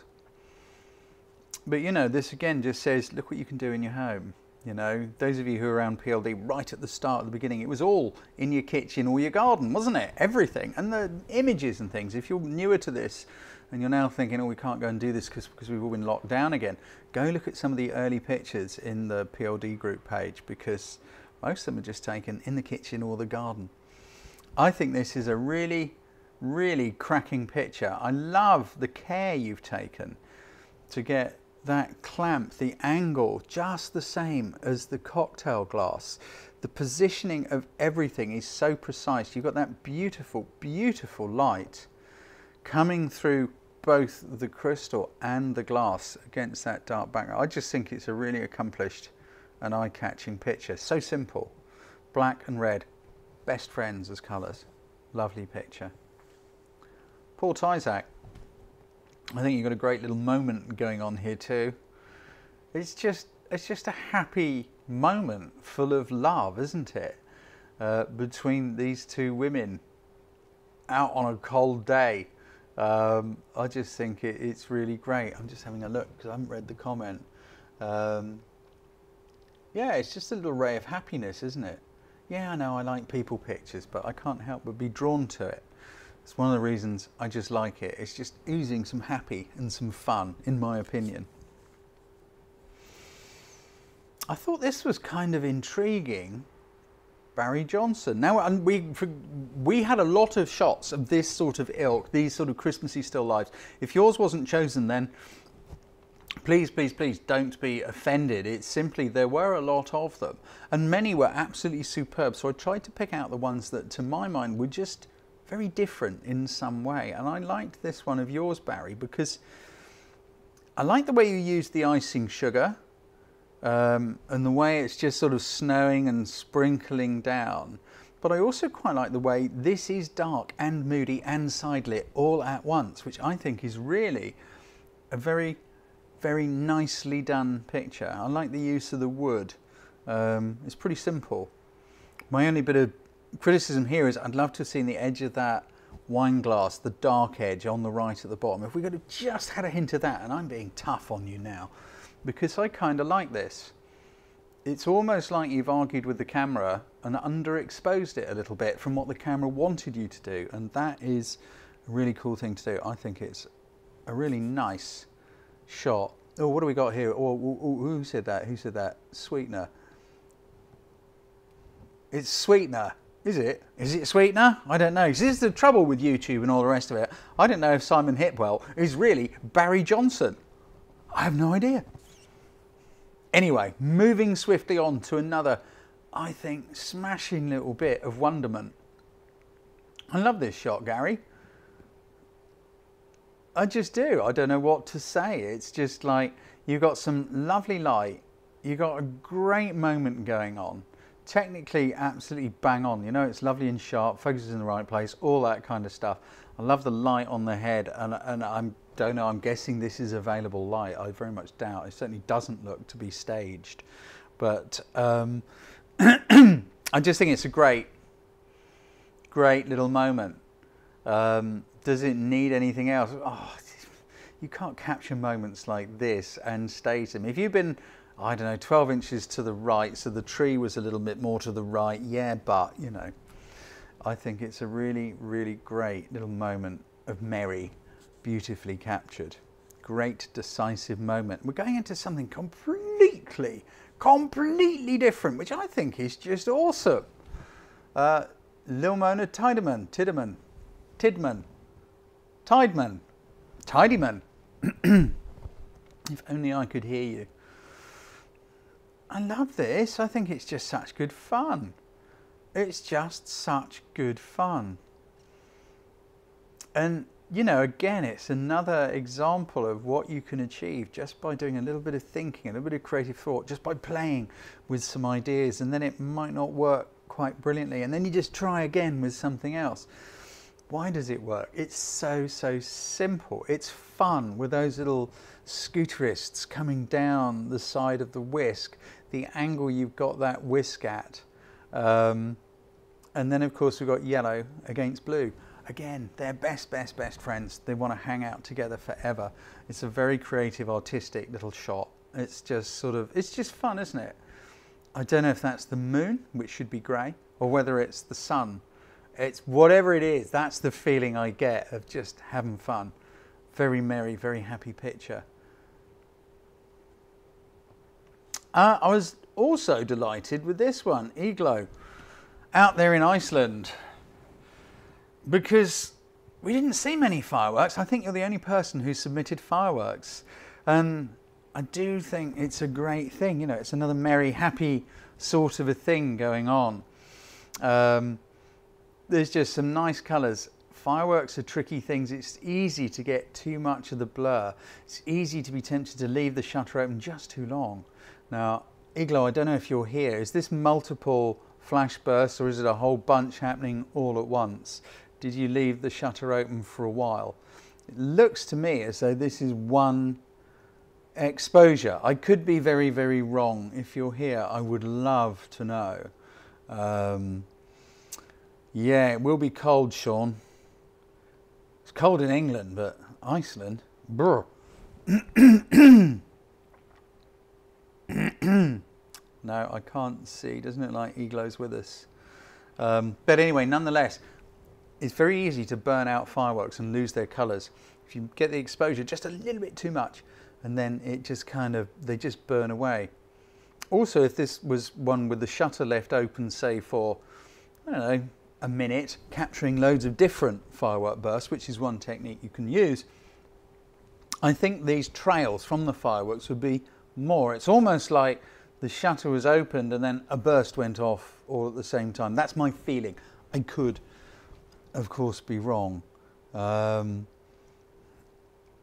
But, you know, this again just says, look what you can do in your home. You know, those of you who are around P L D right at the start, at the beginning, it was all in your kitchen or your garden, wasn't it? Everything. And the images and things. If you're newer to this and you're now thinking, oh, we can't go and do this because because we've all been locked down again, go look at some of the early pictures in the P L D group page, because most of them are just taken in the kitchen or the garden. I think this is a really, really cracking picture. I love the care you've taken to get that clamp, the angle, just the same as the cocktail glass. The positioning of everything is so precise. You've got that beautiful, beautiful light coming through both the crystal and the glass against that dark background. I just think it's a really accomplished and eye-catching picture. So simple. Black and red, best friends as colours. Lovely picture. Paul Tysak, I think you've got a great little moment going on here too. It's just, it's just a happy moment full of love, isn't it? Uh, between these two women out on a cold day. Um, I just think it, it's really great. I'm just having a look because I haven't read the comment. Um, yeah, it's just a little ray of happiness, isn't it? Yeah, I know I like people pictures, but I can't help but be drawn to it. It's one of the reasons I just like it. It's just oozing some happy and some fun, in my opinion. I thought this was kind of intriguing. Barry Johnson. Now, and we we had a lot of shots of this sort of ilk, these sort of Christmassy still lifes. If yours wasn't chosen, then please, please, please don't be offended. It's simply there were a lot of them, and many were absolutely superb. So I tried to pick out the ones that, to my mind, were just very different in some way. And I liked this one of yours, Barry, because I like the way you used the icing sugar. Um, and the way it's just sort of snowing and sprinkling down. But I also quite like the way this is dark and moody and side lit all at once, which I think is really a very, very nicely done picture. I like the use of the wood. Um, it's pretty simple. My only bit of criticism here is I'd love to have seen the edge of that wine glass, the dark edge on the right at the bottom. If we could have just had a hint of that, and I'm being tough on you now, because I kind of like this. It's almost like you've argued with the camera and underexposed it a little bit from what the camera wanted you to do, and that is a really cool thing to do. I think it's a really nice shot. Oh, what do we got here? Oh, who said that? Who said that? Sweetener. It's Sweetener. Is it? Is it Sweetener? I don't know. This is the trouble with YouTube and all the rest of it. I don't know if Simon Hipwell is really Barry Johnson. I have no idea. Anyway, moving swiftly on to another, I think, smashing little bit of wonderment. I love this shot, Gary. I just do. I don't know what to say. It's just like you've got some lovely light. You've got a great moment going on. Technically, absolutely bang on. You know, it's lovely and sharp, focuses in the right place, all that kind of stuff. I love the light on the head, and, and I'm don't know, I'm guessing this is available light. I very much doubt. It certainly doesn't look to be staged. But um, I just think it's a great, great little moment. Um, does it need anything else? Oh, you can't capture moments like this and stage them. If you've been, I don't know, twelve inches to the right, so the tree was a little bit more to the right, yeah, but, you know, I think it's a really, really great little moment of merry. Beautifully captured. Great decisive moment. We're going into something completely, completely different, which I think is just awesome. Uh, Lil Mona Tideman, Tideman, Tidman, Tideman, Tidyman. If only I could hear you. I love this. I think it's just such good fun. It's just such good fun. And you know, again, it's another example of what you can achieve just by doing a little bit of thinking, a little bit of creative thought, just by playing with some ideas, and then it might not work quite brilliantly, and then you just try again with something else. Why does it work? It's so, so simple. It's fun with those little scooterists coming down the side of the whisk, the angle you've got that whisk at. Um, and then, of course, we've got yellow against blue. Again, they're best, best, best friends. They want to hang out together forever. It's a very creative, artistic little shot. It's just sort of, it's just fun, isn't it? I don't know if that's the moon, which should be grey, or whether it's the sun. It's whatever it is, that's the feeling I get of just having fun. Very merry, very happy picture. Uh, I was also delighted with this one, Iglo, out there in Iceland. Because we didn't see many fireworks. I think you're the only person who submitted fireworks. And I do think it's a great thing. You know, it's another merry, happy sort of a thing going on. Um, there's just some nice colours. Fireworks are tricky things. It's easy to get too much of the blur. It's easy to be tempted to leave the shutter open just too long. Now, Iglo, I don't know if you're here. Is this multiple flash bursts, or is it a whole bunch happening all at once? Did you leave the shutter open for a while? It looks to me as though this is one exposure. I could be very, very wrong. If you're here, I would love to know. Um, yeah, it will be cold, Sean. It's cold in England, but Iceland? Brr. No, I can't see. Doesn't it like Iglo's with us? Um, but anyway, nonetheless, it's very easy to burn out fireworks and lose their colours if you get the exposure just a little bit too much, and then it just kind of, they just burn away. also, if this was one with the shutter left open, say for, I don't know, a minute, capturing loads of different firework bursts, which is one technique you can use, I think these trails from the fireworks would be more. It's almost like the shutter was opened and then a burst went off all at the same time. That's my feeling. I could, of course, be wrong. Um,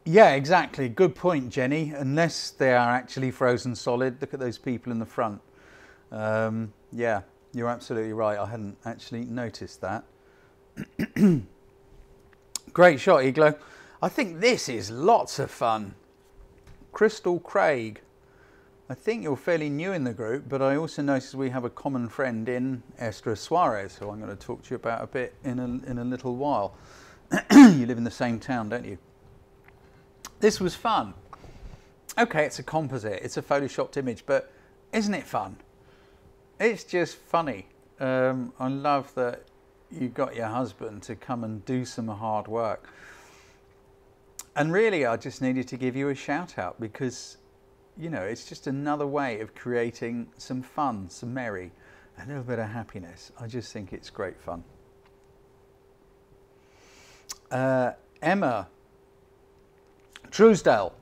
yeah, exactly. Good point, Jenny. Unless they are actually frozen solid. Look at those people in the front. Um, yeah, you're absolutely right. I hadn't actually noticed that. Great shot, Iglo. I think this is lots of fun. Crystal Craig. I think you're fairly new in the group, but I also noticed we have a common friend in Essdras Suarez, who I'm going to talk to you about a bit in a, in a little while. You live in the same town, don't you? This was fun. Okay, it's a composite, it's a photoshopped image, but isn't it fun? It's just funny. Um, I love that you got your husband to come and do some hard work. And really, I just needed to give you a shout out because, you know, it's just another way of creating some fun, some merry, a little bit of happiness. I just think it's great fun. Uh, Emma Truesdale.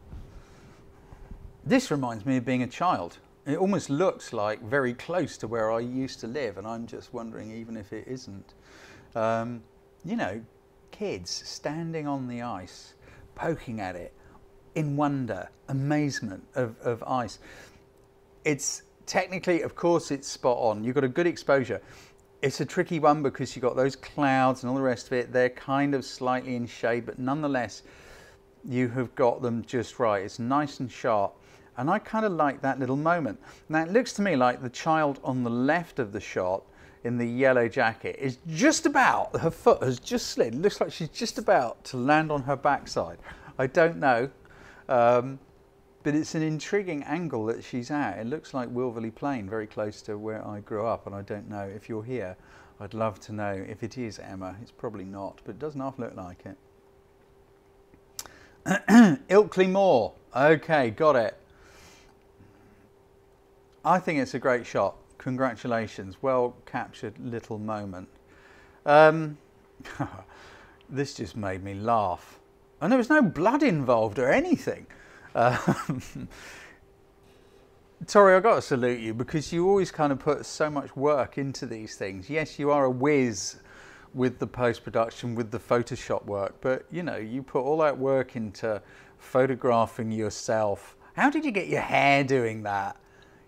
This reminds me of being a child. It almost looks like very close to where I used to live, and I'm just wondering even if it isn't. Um, you know, kids standing on the ice, poking at it in wonder, amazement of, of ice. It's technically, of course, it's spot on. You've got a good exposure. It's a tricky one because you've got those clouds and all the rest of it. They're kind of slightly in shade, but nonetheless, you have got them just right. It's nice and sharp. And I kind of like that little moment. Now, it looks to me like the child on the left of the shot in the yellow jacket is just about, her foot has just slid. Looks like she's just about to land on her backside. I don't know, um, but it's an intriguing angle that she's at. It looks like Wilverley Plain, very close to where I grew up, and I don't know if you're here. I'd love to know if it is, Emma. It's probably not, but it doesn't half look like it. Ilkley Moor, okay, got it. I think it's a great shot. Congratulations, well captured little moment. Um, this just made me laugh. And there was no blood involved or anything. Um, Tori, I've got to salute you because you always kind of put so much work into these things. Yes, you are a whiz with the post-production, with the Photoshop work, but you know, you put all that work into photographing yourself. How did you get your hair doing that?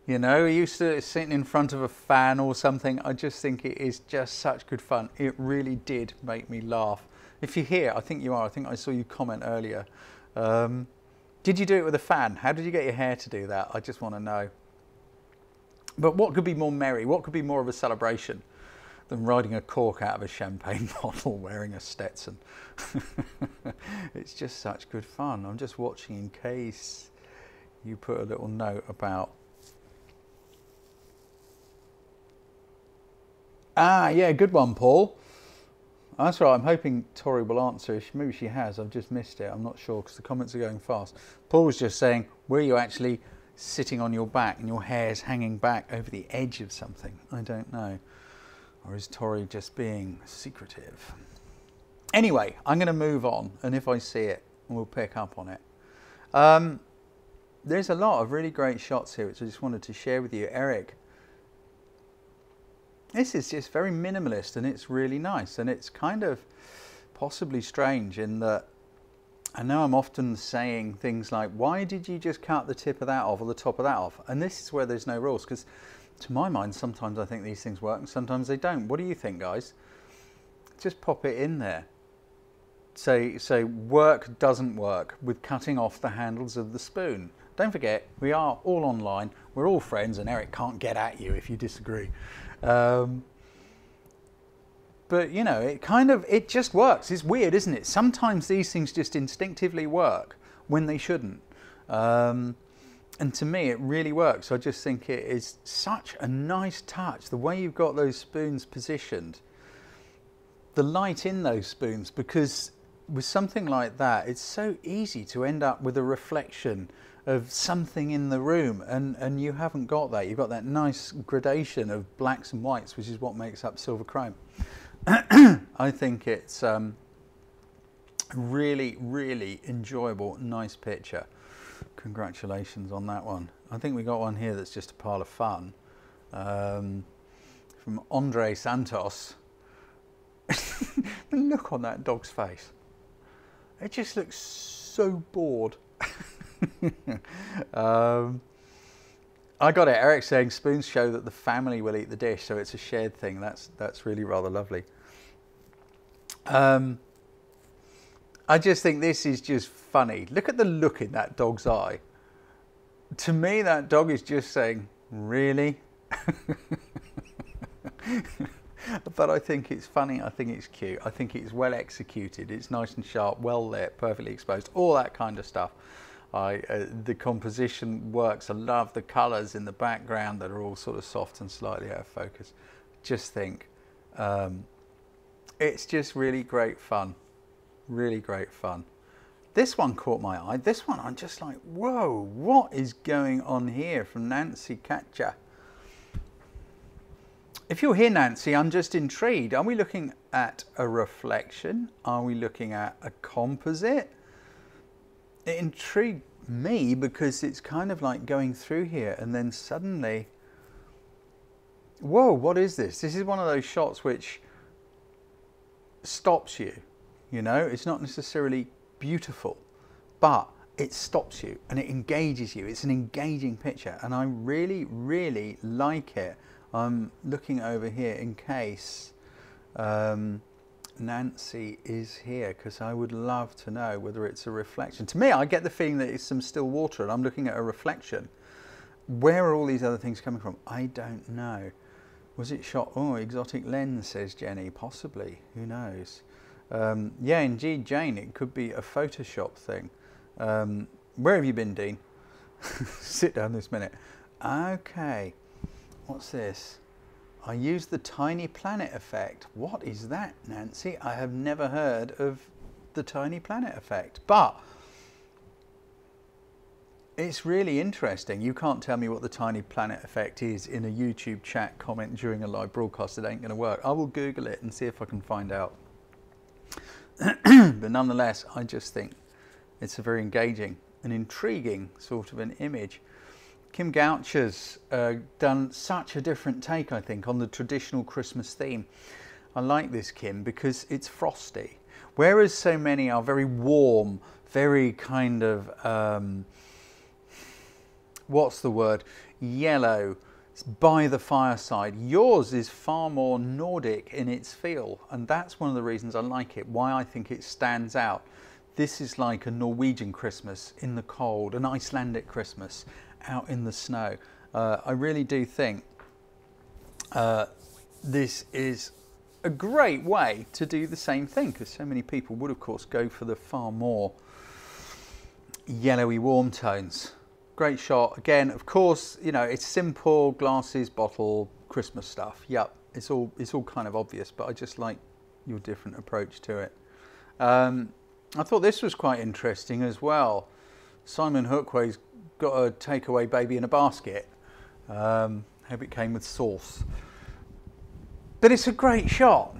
You know, you used to sitting in front of a fan or something. I just think it is just such good fun. It really did make me laugh. If you're here, I think you are. I think I saw you comment earlier. Um, did you do it with a fan? How did you get your hair to do that? I just want to know. But what could be more merry? What could be more of a celebration than riding a cork out of a champagne bottle wearing a Stetson? It's just such good fun. I'm just watching in case you put a little note about. Ah, yeah, good one, Paul. That's right, I'm hoping Tori will answer. If she, maybe she has, I've just missed it. I'm not sure because the comments are going fast. Paul was just saying, were you actually sitting on your back and your hair's hanging back over the edge of something? I don't know. Or is Tori just being secretive? Anyway, I'm going to move on, and if I see it, we'll pick up on it. Um, there's a lot of really great shots here, which I just wanted to share with you. Eric. This is just very minimalist, and it's really nice, and it's kind of possibly strange in that I know I'm often saying things like, why did you just cut the tip of that off or the top of that off? And this is where there's no rules, because to my mind, sometimes I think these things work and sometimes they don't. What do you think, guys? Just pop it in there. Say, say work doesn't work with cutting off the handles of the spoon. Don't forget, we are all online, we're all friends, and Eric can't get at you if you disagree. Um, but you know, it kind of, it just works. It's weird, isn't it? Sometimes these things just instinctively work when they shouldn't. Um, and to me, it really works. I just think it is such a nice touch. The way you've got those spoons positioned, the light in those spoons, because with something like that, it's so easy to end up with a reflection of something in the room, and, and you haven't got that. You've got that nice gradation of blacks and whites, which is what makes up silver chrome. I think it's um, really, really enjoyable, nice picture. Congratulations on that one. I think we got one here that's just a pile of fun. Um, from Andre Santos. The look on that dog's face. It just looks so bored. um, I got it. Eric saying spoons show that the family will eat the dish, so it's a shared thing. That's that's really rather lovely. Um, I just think this is just funny. Look at the look in that dog's eye. To me, that dog is just saying, really? But I think it's funny. I think it's cute. I think it's well executed. It's nice and sharp, well lit, perfectly exposed, all that kind of stuff. I, uh, the composition works. I love the colours in the background that are all sort of soft and slightly out of focus. Just think, um, it's just really great fun. Really great fun. This one caught my eye. This one, I'm just like, whoa, what is going on here? From Nancy Katcher. If you're here, Nancy, I'm just intrigued. Are we looking at a reflection? Are we looking at a composite? It intrigued me because it's kind of like going through here and then suddenly, whoa, what is this? This is one of those shots which stops you, you know? It's not necessarily beautiful, but it stops you and it engages you. It's an engaging picture, and I really, really like it. I'm looking over here in case um, Nancy is here, because I would love to know whether it's a reflection. To me, I get the feeling that it's some still water and I'm looking at a reflection. Where are all these other things coming from? I don't know. Was it shot? Oh, exotic lens, says Jenny. Possibly. Who knows? Um, yeah, indeed, Jane, it could be a Photoshop thing. Um, where have you been, Dean? Sit down this minute. Okay. What's this? I used the tiny planet effect. What is that, Nancy? I have never heard of the tiny planet effect, but it's really interesting. You can't tell me what the tiny planet effect is in a YouTube chat comment during a live broadcast. It ain't going to work. I will Google it and see if I can find out. But nonetheless, I just think it's a very engaging and intriguing sort of an image. Kim Goucher's uh, done such a different take, I think, on the traditional Christmas theme. I like this, Kim, because it's frosty. Whereas so many are very warm, very kind of, um, what's the word? Yellow, by the fireside. Yours is far more Nordic in its feel, and that's one of the reasons I like it, why I think it stands out. This is like a Norwegian Christmas in the cold, an Icelandic Christmas out in the snow. Uh, I really do think uh, this is a great way to do the same thing, because so many people would, of course, go for the far more yellowy warm tones. Great shot. Again, of course, you know, it's simple, glasses, bottle, Christmas stuff. Yep, it's all, it's all kind of obvious, but I just like your different approach to it. Um, I thought this was quite interesting as well. Simon Hookway's got a takeaway baby in a basket. Um, hope it came with sauce. But it's a great shot,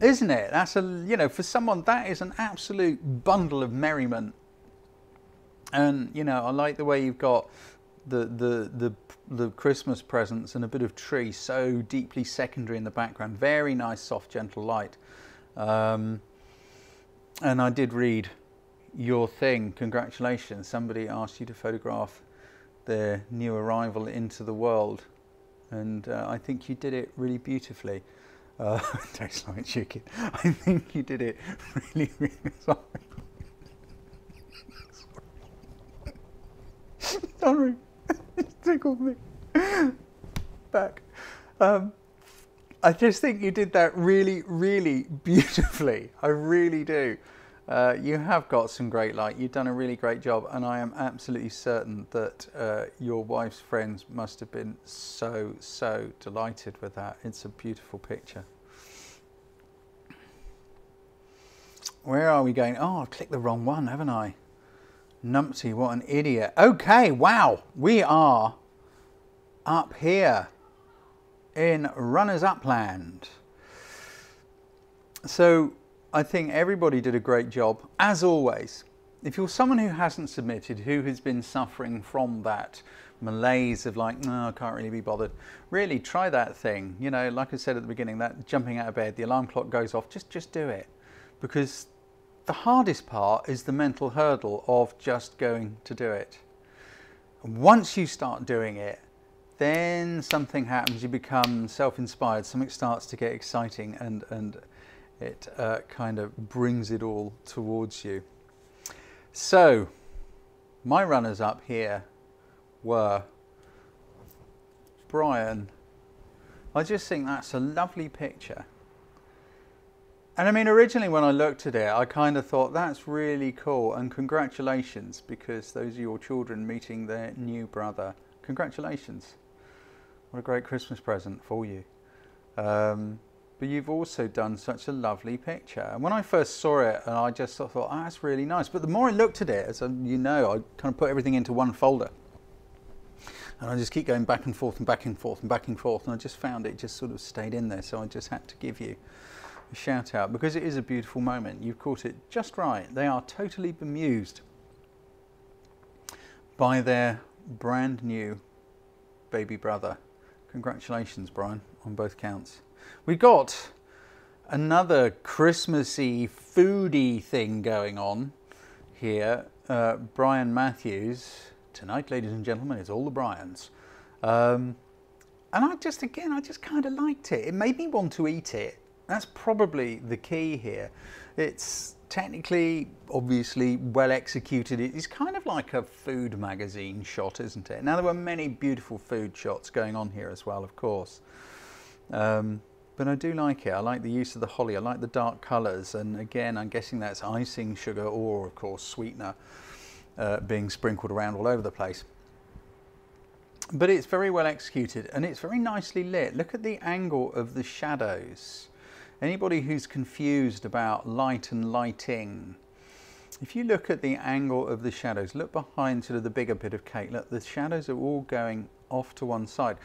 isn't it? That's a, you know, for someone, that is an absolute bundle of merriment. And, you know, I like the way you've got the, the, the, the Christmas presents and a bit of tree so deeply secondary in the background. Very nice, soft, gentle light. Um, and I did read your thing. Congratulations, somebody asked you to photograph their new arrival into the world, and uh, I think you did it really beautifully. Uh, tastes like chicken. I think you did it really, really sorry. Sorry, it tickled me. Back. Um, I just think you did that really, really beautifully. I really do. Uh, you have got some great light. You've done a really great job, and I am absolutely certain that uh, your wife's friends must have been so, so delighted with that. It's a beautiful picture. Where are we going? Oh, I've clicked the wrong one, haven't I? Numpty, what an idiot. Okay, wow, we are up here in runners-up land. So I think everybody did a great job, as always. If you're someone who hasn't submitted, who has been suffering from that malaise of like, no, I can't really be bothered, really try that thing. You know, like I said at the beginning, that jumping out of bed, the alarm clock goes off, just, just do it. Because the hardest part is the mental hurdle of just going to do it. Once you start doing it, then something happens, you become self-inspired, something starts to get exciting, and, and it uh, kind of brings it all towards you. So, my runners-up here were Brian. I just think that's a lovely picture. And I mean, originally when I looked at it, I kind of thought, that's really cool, and congratulations, because those are your children meeting their new brother. Congratulations. What a great Christmas present for you. Um, but you've also done such a lovely picture. And when I first saw it, and I just sort of thought, oh, that's really nice. But the more I looked at it, as you know, I kind of put everything into one folder. And I just keep going back and forth and back and forth and back and forth. And I just found it just sort of stayed in there. So I just had to give you a shout out, because it is a beautiful moment. You've caught it just right. They are totally bemused by their brand new baby brother. Congratulations, Brian, on both counts. We got another Christmassy foodie thing going on here. Uh, Brian Matthews. Tonight, ladies and gentlemen, it's all the Bryans. Um, and I just, again, I just kind of liked it. It made me want to eat it. That's probably the key here. It's technically, obviously, well executed. It's kind of like a food magazine shot, isn't it? Now, there were many beautiful food shots going on here as well, of course. Um, but I do like it. I like the use of the holly. I like the dark colours, and again, I'm guessing that's icing sugar or, of course, sweetener uh, being sprinkled around all over the place. But it's very well executed, and it's very nicely lit. Look at the angle of the shadows. Anybody who's confused about light and lighting, if you look at the angle of the shadows, look behind sort of the bigger bit of cake, look, the shadows are all going off to one side.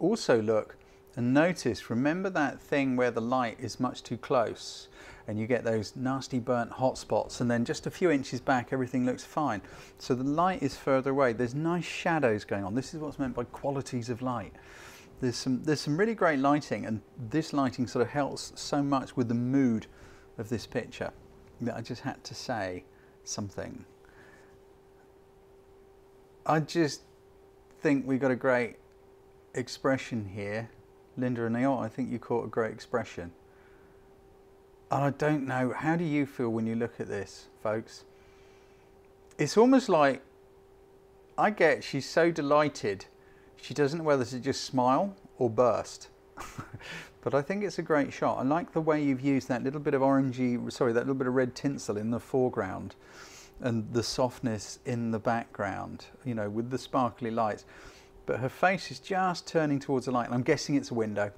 Also look and notice, remember that thing where the light is much too close and you get those nasty burnt hot spots, and then just a few inches back everything looks fine. So the light is further away, there's nice shadows going on. This is what's meant by qualities of light. There's some, there's some really great lighting, and this lighting sort of helps so much with the mood of this picture that I just had to say something. I just think we got a great expression here. Linda and Neil, I think you caught a great expression. And I don't know, how do you feel when you look at this, folks? It's almost like, I get she's so delighted she doesn't know whether to just smile or burst. But I think it's a great shot. I like the way you've used that little bit of orangey, sorry, that little bit of red tinsel in the foreground and the softness in the background, you know, with the sparkly lights. But her face is just turning towards the light, and I'm guessing it's a window.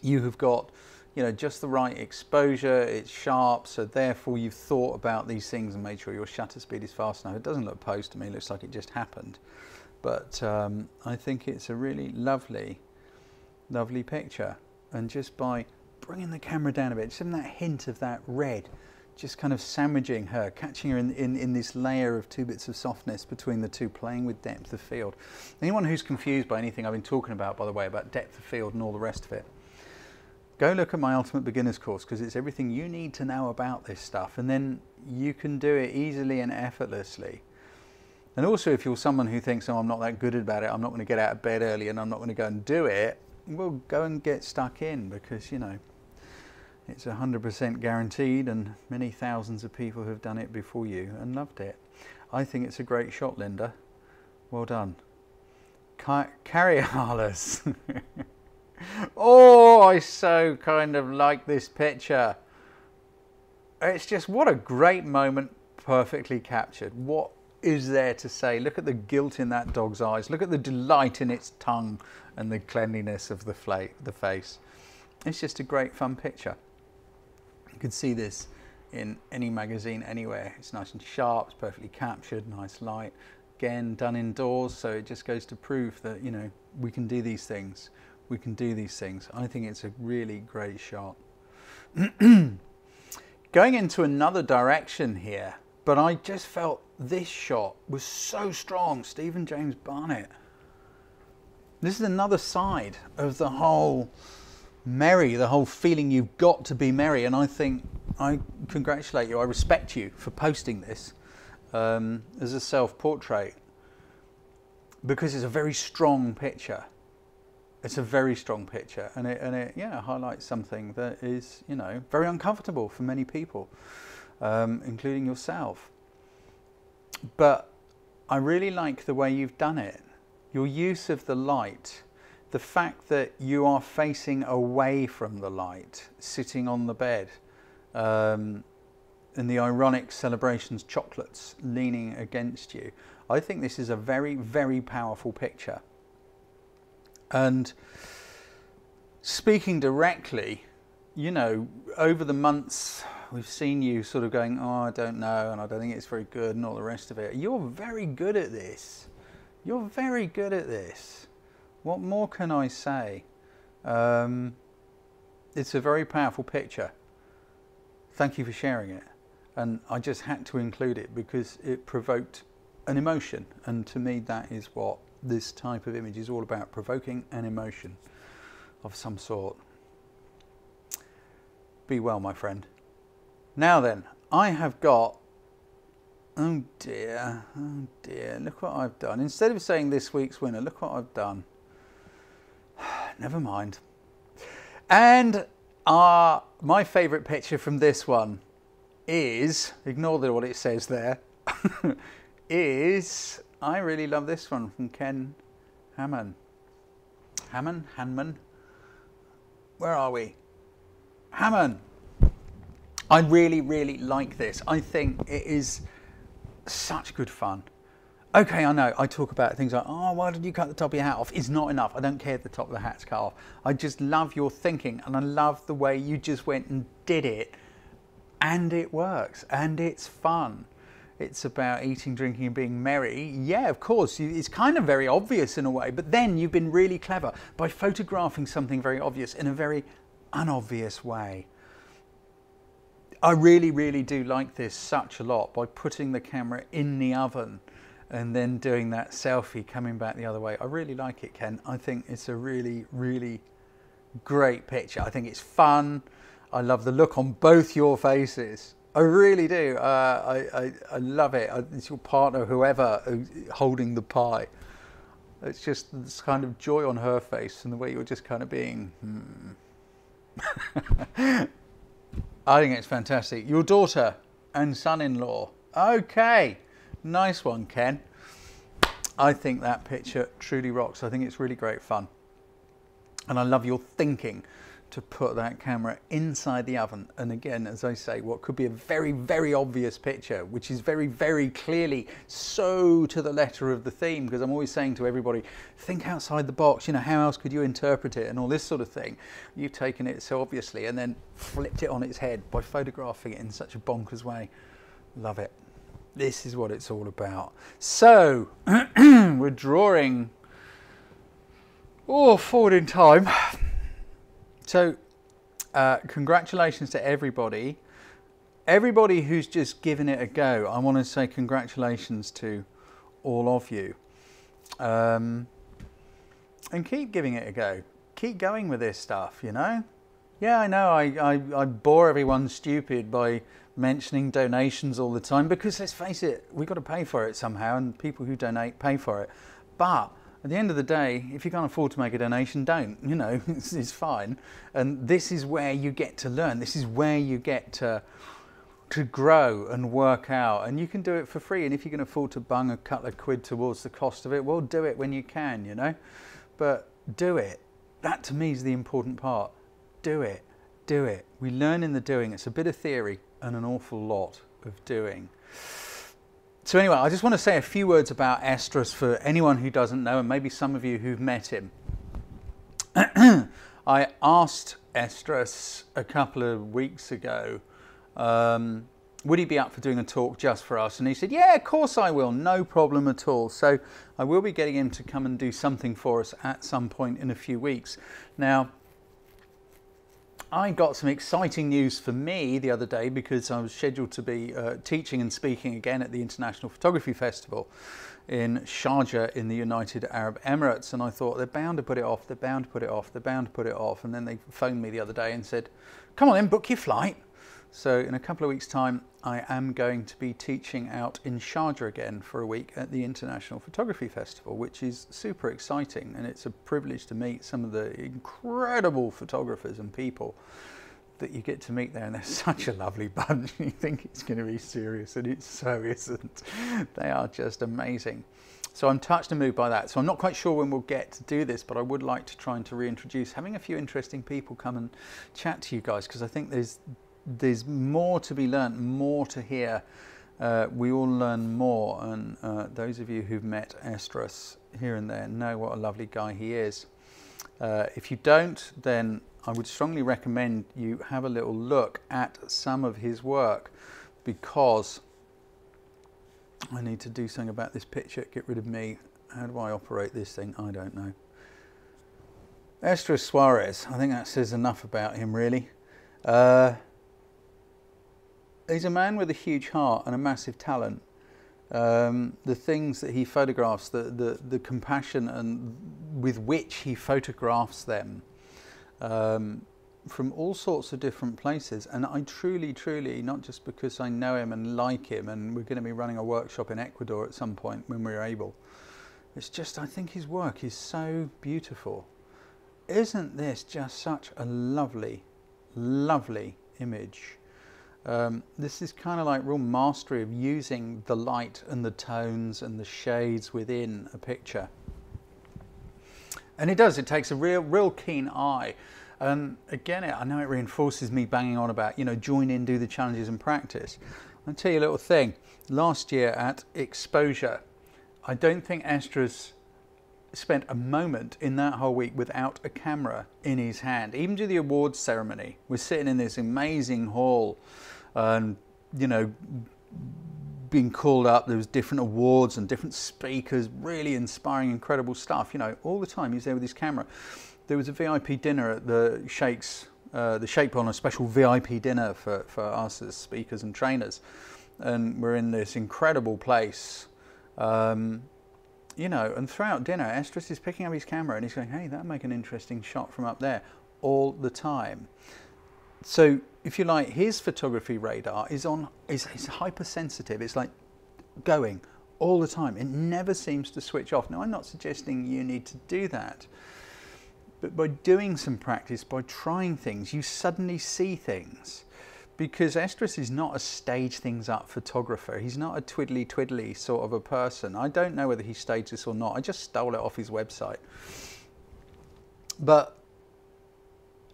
You have got, you know, just the right exposure, it's sharp, so therefore you've thought about these things and made sure your shutter speed is fast enough. It doesn't look posed to me, it looks like it just happened. But um, I think it's a really lovely, lovely picture. And just by bringing the camera down a bit, just having that hint of that red, just kind of sandwiching her, catching her in, in, in this layer of two bits of softness between the two, playing with depth of field. Anyone who's confused by anything I've been talking about, by the way, about depth of field and all the rest of it, go look at my Ultimate Beginner's Course, because it's everything you need to know about this stuff. And then you can do it easily and effortlessly. And also, if you're someone who thinks, oh, I'm not that good about it, I'm not going to get out of bed early and I'm not going to go and do it, well, go and get stuck in, because, you know, it's one hundred percent guaranteed, and many thousands of people have done it before you and loved it. I think it's a great shot, Linda. Well done. Carrialas. Oh, I so kind of like this picture. It's just, what a great moment, perfectly captured. What is there to say? Look at the guilt in that dog's eyes, look at the delight in its tongue, and the cleanliness of the, fla the face. It's just a great fun picture. You can see this in any magazine anywhere. It's nice and sharp, it's perfectly captured, nice light. Again, done indoors, so it just goes to prove that, you know, we can do these things. We can do these things. I think it's a really great shot. Going into another direction here, but I just felt this shot was so strong. Stephen James Barnett. This is another side of the whole merry, the whole feeling you've got to be merry. And I think I congratulate you. I respect you for posting this um, as a self-portrait, because it's a very strong picture. It's a very strong picture, and it, and it yeah, highlights something that is, you know, very uncomfortable for many people, um, including yourself. But I really like the way you've done it. Your use of the light, the fact that you are facing away from the light, sitting on the bed, um, and the ironic celebrations chocolates leaning against you. I think this is a very, very powerful picture. And speaking directly, you know, over the months, we've seen you sort of going, oh, I don't know, and I don't think it's very good, and all the rest of it. You're very good at this. You're very good at this. What more can I say? Um, it's a very powerful picture. Thank you for sharing it. And I just had to include it because it provoked an emotion. And to me, that is what this type of image is all about, provoking an emotion of some sort. Be well, my friend. Now then, I have got, oh dear, oh dear, look what I've done. Instead of saying this week's winner, look what I've done. Never mind. And uh, my favourite picture from this one is, ignore what it says there, is... I really love this one from Ken Hammond. Hammond? Hanman? Where are we? Hammond! I really, really like this. I think it is such good fun. Okay, I know, I talk about things like, oh, why did you cut the top of your hat off? It's not enough. I don't care if the top of the hat's cut off. I just love your thinking, and I love the way you just went and did it, and it works, and it's fun. It's about eating, drinking and being merry. Yeah, of course, it's kind of very obvious in a way, but then you've been really clever by photographing something very obvious in a very unobvious way. I really, really do like this such a lot, by putting the camera in the oven and then doing that selfie coming back the other way. I really like it, Ken. I think it's a really, really great picture. I think it's fun. I love the look on both your faces. I really do. Uh, I, I, I love it. It's your partner, whoever, holding the pie. It's just this kind of joy on her face and the way you're just kind of being, hmm. I think it's fantastic. Your daughter and son-in-law. Okay. Nice one, Ken. I think that picture truly rocks. I think it's really great fun. And I love your thinking to put that camera inside the oven. And again, as I say, what could be a very, very obvious picture, which is very, very clearly so to the letter of the theme, because I'm always saying to everybody, think outside the box, you know, how else could you interpret it and all this sort of thing. You've taken it so obviously and then flipped it on its head by photographing it in such a bonkers way. Love it. This is what it's all about. So we're drawing oh, forward in time. So uh, congratulations to everybody. Everybody who's just given it a go, I want to say congratulations to all of you. Um, and keep giving it a go. Keep going with this stuff, you know? Yeah, I know I, I, I bore everyone stupid by mentioning donations all the time, because let's face it, we've got to pay for it somehow, and people who donate pay for it. But at the end of the day, if you can't afford to make a donation, don't, you know, it's, it's fine. And this is where you get to learn. This is where you get to, to grow and work out. And you can do it for free. And if you can afford to bung a couple of quid towards the cost of it, well, do it when you can, you know. But do it. That to me is the important part. Do it. Do it. We learn in the doing. It's a bit of theory and an awful lot of doing. So anyway, I just want to say a few words about Essdras for anyone who doesn't know, and maybe some of you who've met him. I asked Essdras a couple of weeks ago um, would he be up for doing a talk just for us? And he said, yeah, of course I will, no problem at all. So I will be getting him to come and do something for us at some point in a few weeks. Now, I got some exciting news for me the other day because I was scheduled to be uh, teaching and speaking again at the International Photography Festival in Sharjah in the United Arab Emirates. And I thought, they're bound to put it off, they're bound to put it off, they're bound to put it off. And then they phoned me the other day and said, come on then, book your flight. So in a couple of weeks' time, I am going to be teaching out in Sharjah again for a week at the International Photography Festival, which is super exciting. And it's a privilege to meet some of the incredible photographers and people that you get to meet there. And they're such a lovely bunch. You think it's going to be serious, and it so isn't. They are just amazing. So I'm touched and moved by that. So I'm not quite sure when we'll get to do this, but I would like to try and to reintroduce having a few interesting people come and chat to you guys, because I think there's there's more to be learnt, more to hear. Uh, we all learn more, and uh, those of you who've met Essdras here and there know what a lovely guy he is. Uh, if you don't, then I would strongly recommend you have a little look at some of his work, because I need to do something about this picture. Get rid of me. How do I operate this thing? I don't know. Essdras Suarez, I think that says enough about him, really. Uh, He's a man with a huge heart and a massive talent. Um, the things that he photographs, the, the, the compassion and with which he photographs them um, from all sorts of different places. And I truly, truly, not just because I know him and like him, and we're going to be running a workshop in Ecuador at some point when we're able. It's just, I think his work is so beautiful. Isn't this just such a lovely, lovely image? Um, this is kind of like real mastery of using the light and the tones and the shades within a picture. And it does, it takes a real, real keen eye. Um, again, I know it reinforces me banging on about, you know, join in, do the challenges and practice. I'll tell you a little thing. Last year at Exposure, I don't think Essdras spent a moment in that whole week without a camera in his hand. Even to the awards ceremony, we're sitting in this amazing hall, and um, you know, being called up, there was different awards and different speakers, really inspiring, incredible stuff. You know, all the time he's there with his camera. There was a V I P dinner at the Sheikh's, uh, the Sheikh on a special V I P dinner for, for us as speakers and trainers. And we're in this incredible place. Um, You know, and throughout dinner, Essdras is picking up his camera and he's going, hey, that'll make an interesting shot from up there, all the time. So, if you like, his photography radar is on, is, is hypersensitive. It's like going all the time. It never seems to switch off. Now, I'm not suggesting you need to do that. But by doing some practice, by trying things, you suddenly see things. Because Essdras is not a stage things up photographer. He's not a twiddly twiddly sort of a person. I don't know whether he staged this or not. I just stole it off his website. But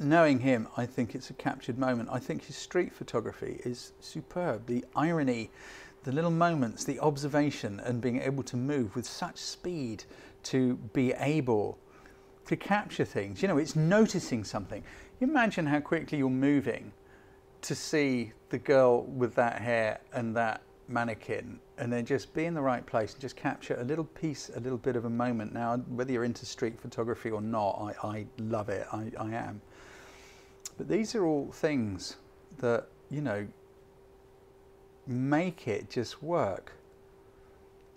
knowing him, I think it's a captured moment. I think his street photography is superb. The irony, the little moments, the observation, and being able to move with such speed to be able to capture things. You know, it's noticing something. You imagine how quickly you're moving to see the girl with that hair and that mannequin, and then just be in the right place and just capture a little piece, a little bit of a moment. Now, whether you're into street photography or not, I, I love it, I, I am. But these are all things that, you know, make it just work.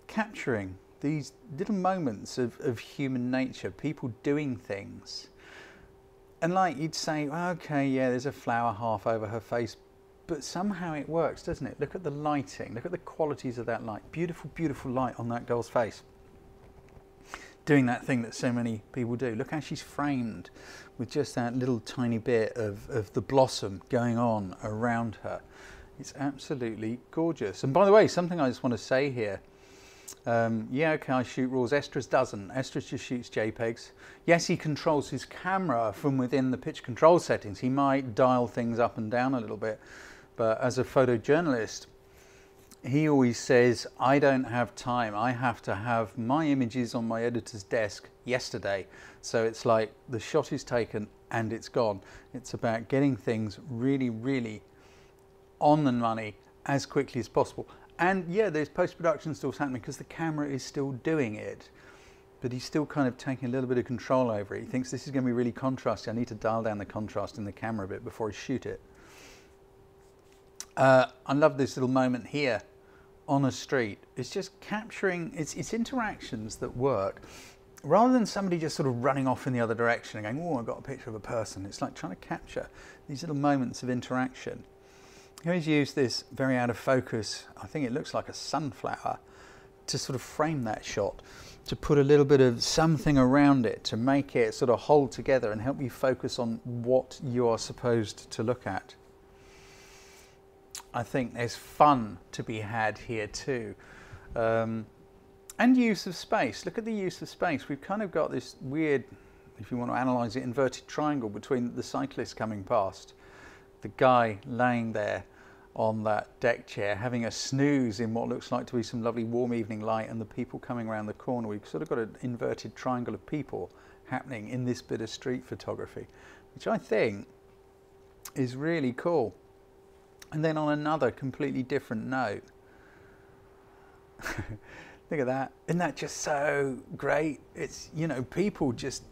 Capturing these little moments of, of human nature, people doing things. And like you'd say, okay, yeah, there's a flower half over her face, but somehow it works, doesn't it? Look at the lighting, look at the qualities of that light. Beautiful, beautiful light on that girl's face. Doing that thing that so many people do. Look how she's framed with just that little tiny bit of, of the blossom going on around her. It's absolutely gorgeous. And by the way, something I just want to say here. Um, yeah, okay, I shoot rules. Essdras doesn't. Essdras just shoots JPEGs. Yes, he controls his camera from within the pitch control settings. He might dial things up and down a little bit. But as a photojournalist, he always says, I don't have time. I have to have my images on my editor's desk yesterday. So it's like the shot is taken and it's gone. It's about getting things really, really on the money as quickly as possible. And yeah, there's post-production still happening because the camera is still doing it, but he's still kind of taking a little bit of control over it. He thinks this is going to be really contrasty. I need to dial down the contrast in the camera a bit before I shoot it. Uh, I love this little moment here on a street. It's just capturing, it's, it's interactions that work. Rather than somebody just sort of running off in the other direction and going, oh, I've got a picture of a person. It's like trying to capture these little moments of interaction. He's used this very out of focus, I think it looks like a sunflower, to sort of frame that shot, to put a little bit of something around it, to make it sort of hold together and help you focus on what you are supposed to look at. I think there's fun to be had here too. Um, and use of space. Look at the use of space. We've kind of got this weird, if you want to analyze it, inverted triangle between the cyclist coming past, the guy laying there on that deck chair having a snooze in what looks like to be some lovely warm evening light, and the people coming around the corner. We've sort of got an inverted triangle of people happening in this bit of street photography, which I think is really cool. And then on another completely different note, look at that. Isn't that just so great? It's, you know, people just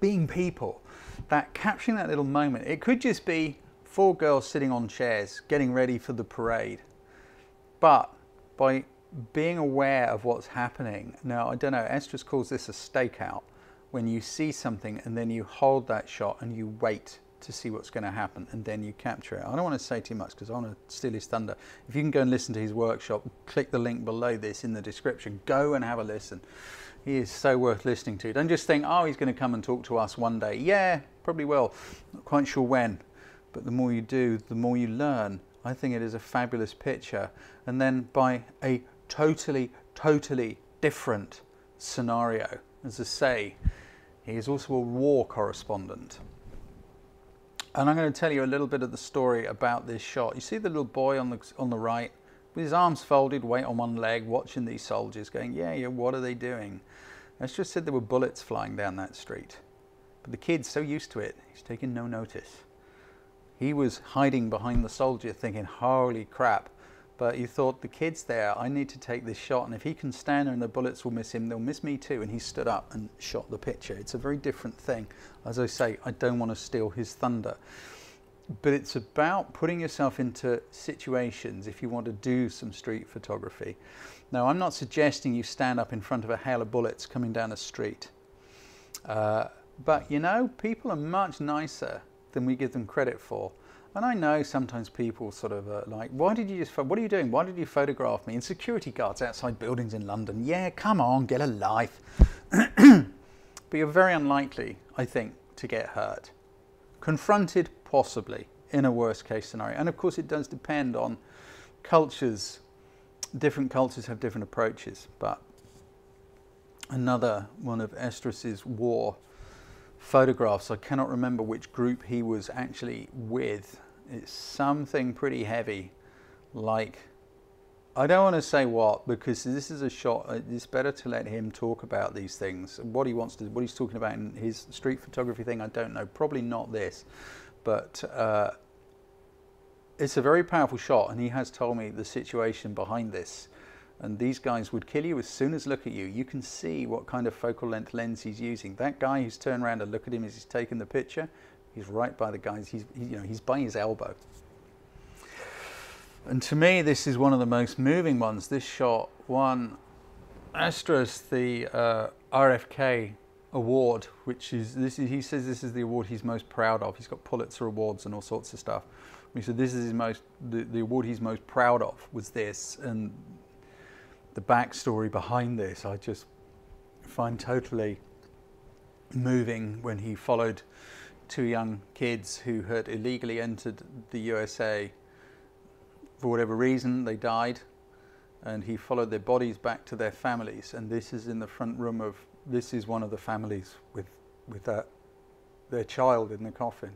being people, that capturing that little moment. It could just be four girls sitting on chairs getting ready for the parade, but by being aware of what's happening. Now, I don't know, Essdras calls this a stakeout, when you see something and then you hold that shot and you wait to see what's going to happen and then you capture it. I don't want to say too much because I want to steal his thunder. If you can go and listen to his workshop, click the link below this in the description. Go and have a listen. He is so worth listening to. Don't just think, oh, he's going to come and talk to us one day. Yeah, probably will. Not quite sure when. But the more you do, the more you learn. I think it is a fabulous picture. And then by a totally, totally different scenario. As I say, he is also a war correspondent. And I'm going to tell you a little bit of the story about this shot. You see the little boy on the, on the right, with his arms folded, weight on one leg, watching these soldiers going, yeah, yeah, what are they doing? Essdras said there were bullets flying down that street. But the kid's so used to it, he's taken no notice. He was hiding behind the soldier thinking, holy crap. But you thought, the kid's there, I need to take this shot. And if he can stand there and the bullets will miss him, they'll miss me too. And he stood up and shot the picture. It's a very different thing. As I say, I don't want to steal his thunder. But it's about putting yourself into situations if you want to do some street photography. Now, I'm not suggesting you stand up in front of a hail of bullets coming down a street. Uh, but, you know, people are much nicer than we give them credit for. And I know sometimes people sort of uh, like, why did you just, what are you doing? Why did you photograph me? And security guards outside buildings in London. Yeah, come on, get a life. But you're very unlikely, I think, to get hurt. Confronted, possibly, in a worst case scenario. And of course it does depend on cultures. Different cultures have different approaches, but another one of Essdras's war photographs, I cannot remember which group he was actually with. It's something pretty heavy, like, I don't want to say what, because this is a shot, it's better to let him talk about these things. What he wants to, what he's talking about in his street photography thing, I don't know, probably not this, but uh, it's a very powerful shot, and he has told me the situation behind this. And these guys would kill you as soon as look at you. You can see what kind of focal length lens he's using. That guy who's turned around and look at him as he's taking the picture, he's right by the guys, he's, you know, he's by his elbow. And to me, this is one of the most moving ones. This shot won Essdras the uh, R F K award, which is, this is, he says this is the award he's most proud of. He's got Pulitzer awards and all sorts of stuff. He said this is his most, the, the award he's most proud of was this. And the backstory behind this, I just find totally moving, when he followed two young kids who had illegally entered the U S A for whatever reason. They died, and he followed their bodies back to their families. And this is in the front room of, this is one of the families with, with that, their child in the coffin.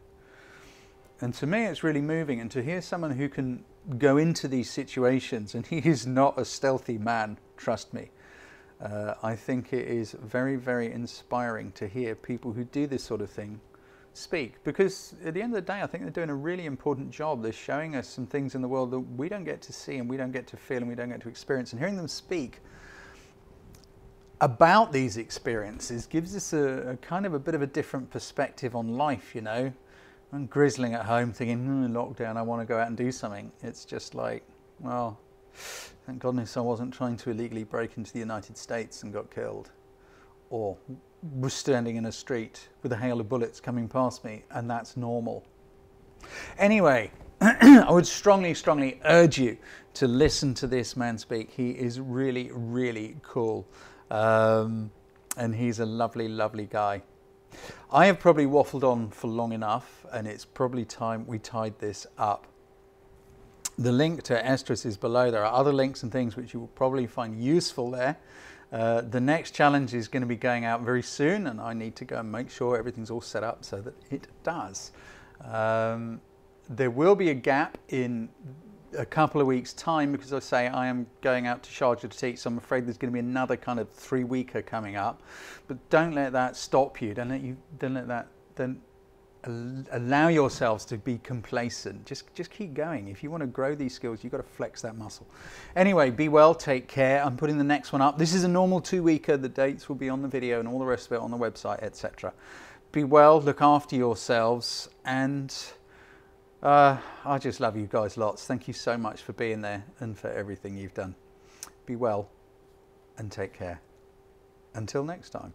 And to me, it's really moving. And to hear someone who can go into these situations, and he is not a stealthy man, trust me. Uh, I think it is very, very inspiring to hear people who do this sort of thing speak, because at the end of the day I think they're doing a really important job. They're showing us some things in the world that we don't get to see and we don't get to feel and we don't get to experience, and hearing them speak about these experiences gives us a, a kind of a bit of a different perspective on life, you know. I'm grizzling at home thinking, hmm, lockdown, I want to go out and do something. It's just like, well, thank goodness I wasn't trying to illegally break into the United States and got killed, or was standing in a street with a hail of bullets coming past me, and that's normal. Anyway, I would strongly, strongly urge you to listen to this man speak. He is really, really cool. Um, and he's a lovely, lovely guy. I have probably waffled on for long enough, and it's probably time we tied this up. The link to Essdras is below. There are other links and things which you will probably find useful there. Uh, the next challenge is going to be going out very soon, and I need to go and make sure everything's all set up so that it does. Um, there will be a gap in a couple of weeks' time, because I say I am going out to Sharjah to teach, so I'm afraid there's going to be another kind of three-weeker coming up. But don't let that stop you. Don't let you. Don't let that. Don't allow yourselves to be complacent. Just, just keep going. If you want to grow these skills, you've got to flex that muscle. Anyway, be well. Take care. I'm putting the next one up. This is a normal two-weeker. The dates will be on the video and all the rest of it on the website, et cetera. Be well. Look after yourselves, and. Uh, I just love you guys lots. Thank you so much for being there and for everything you've done. Be well and take care. Until next time.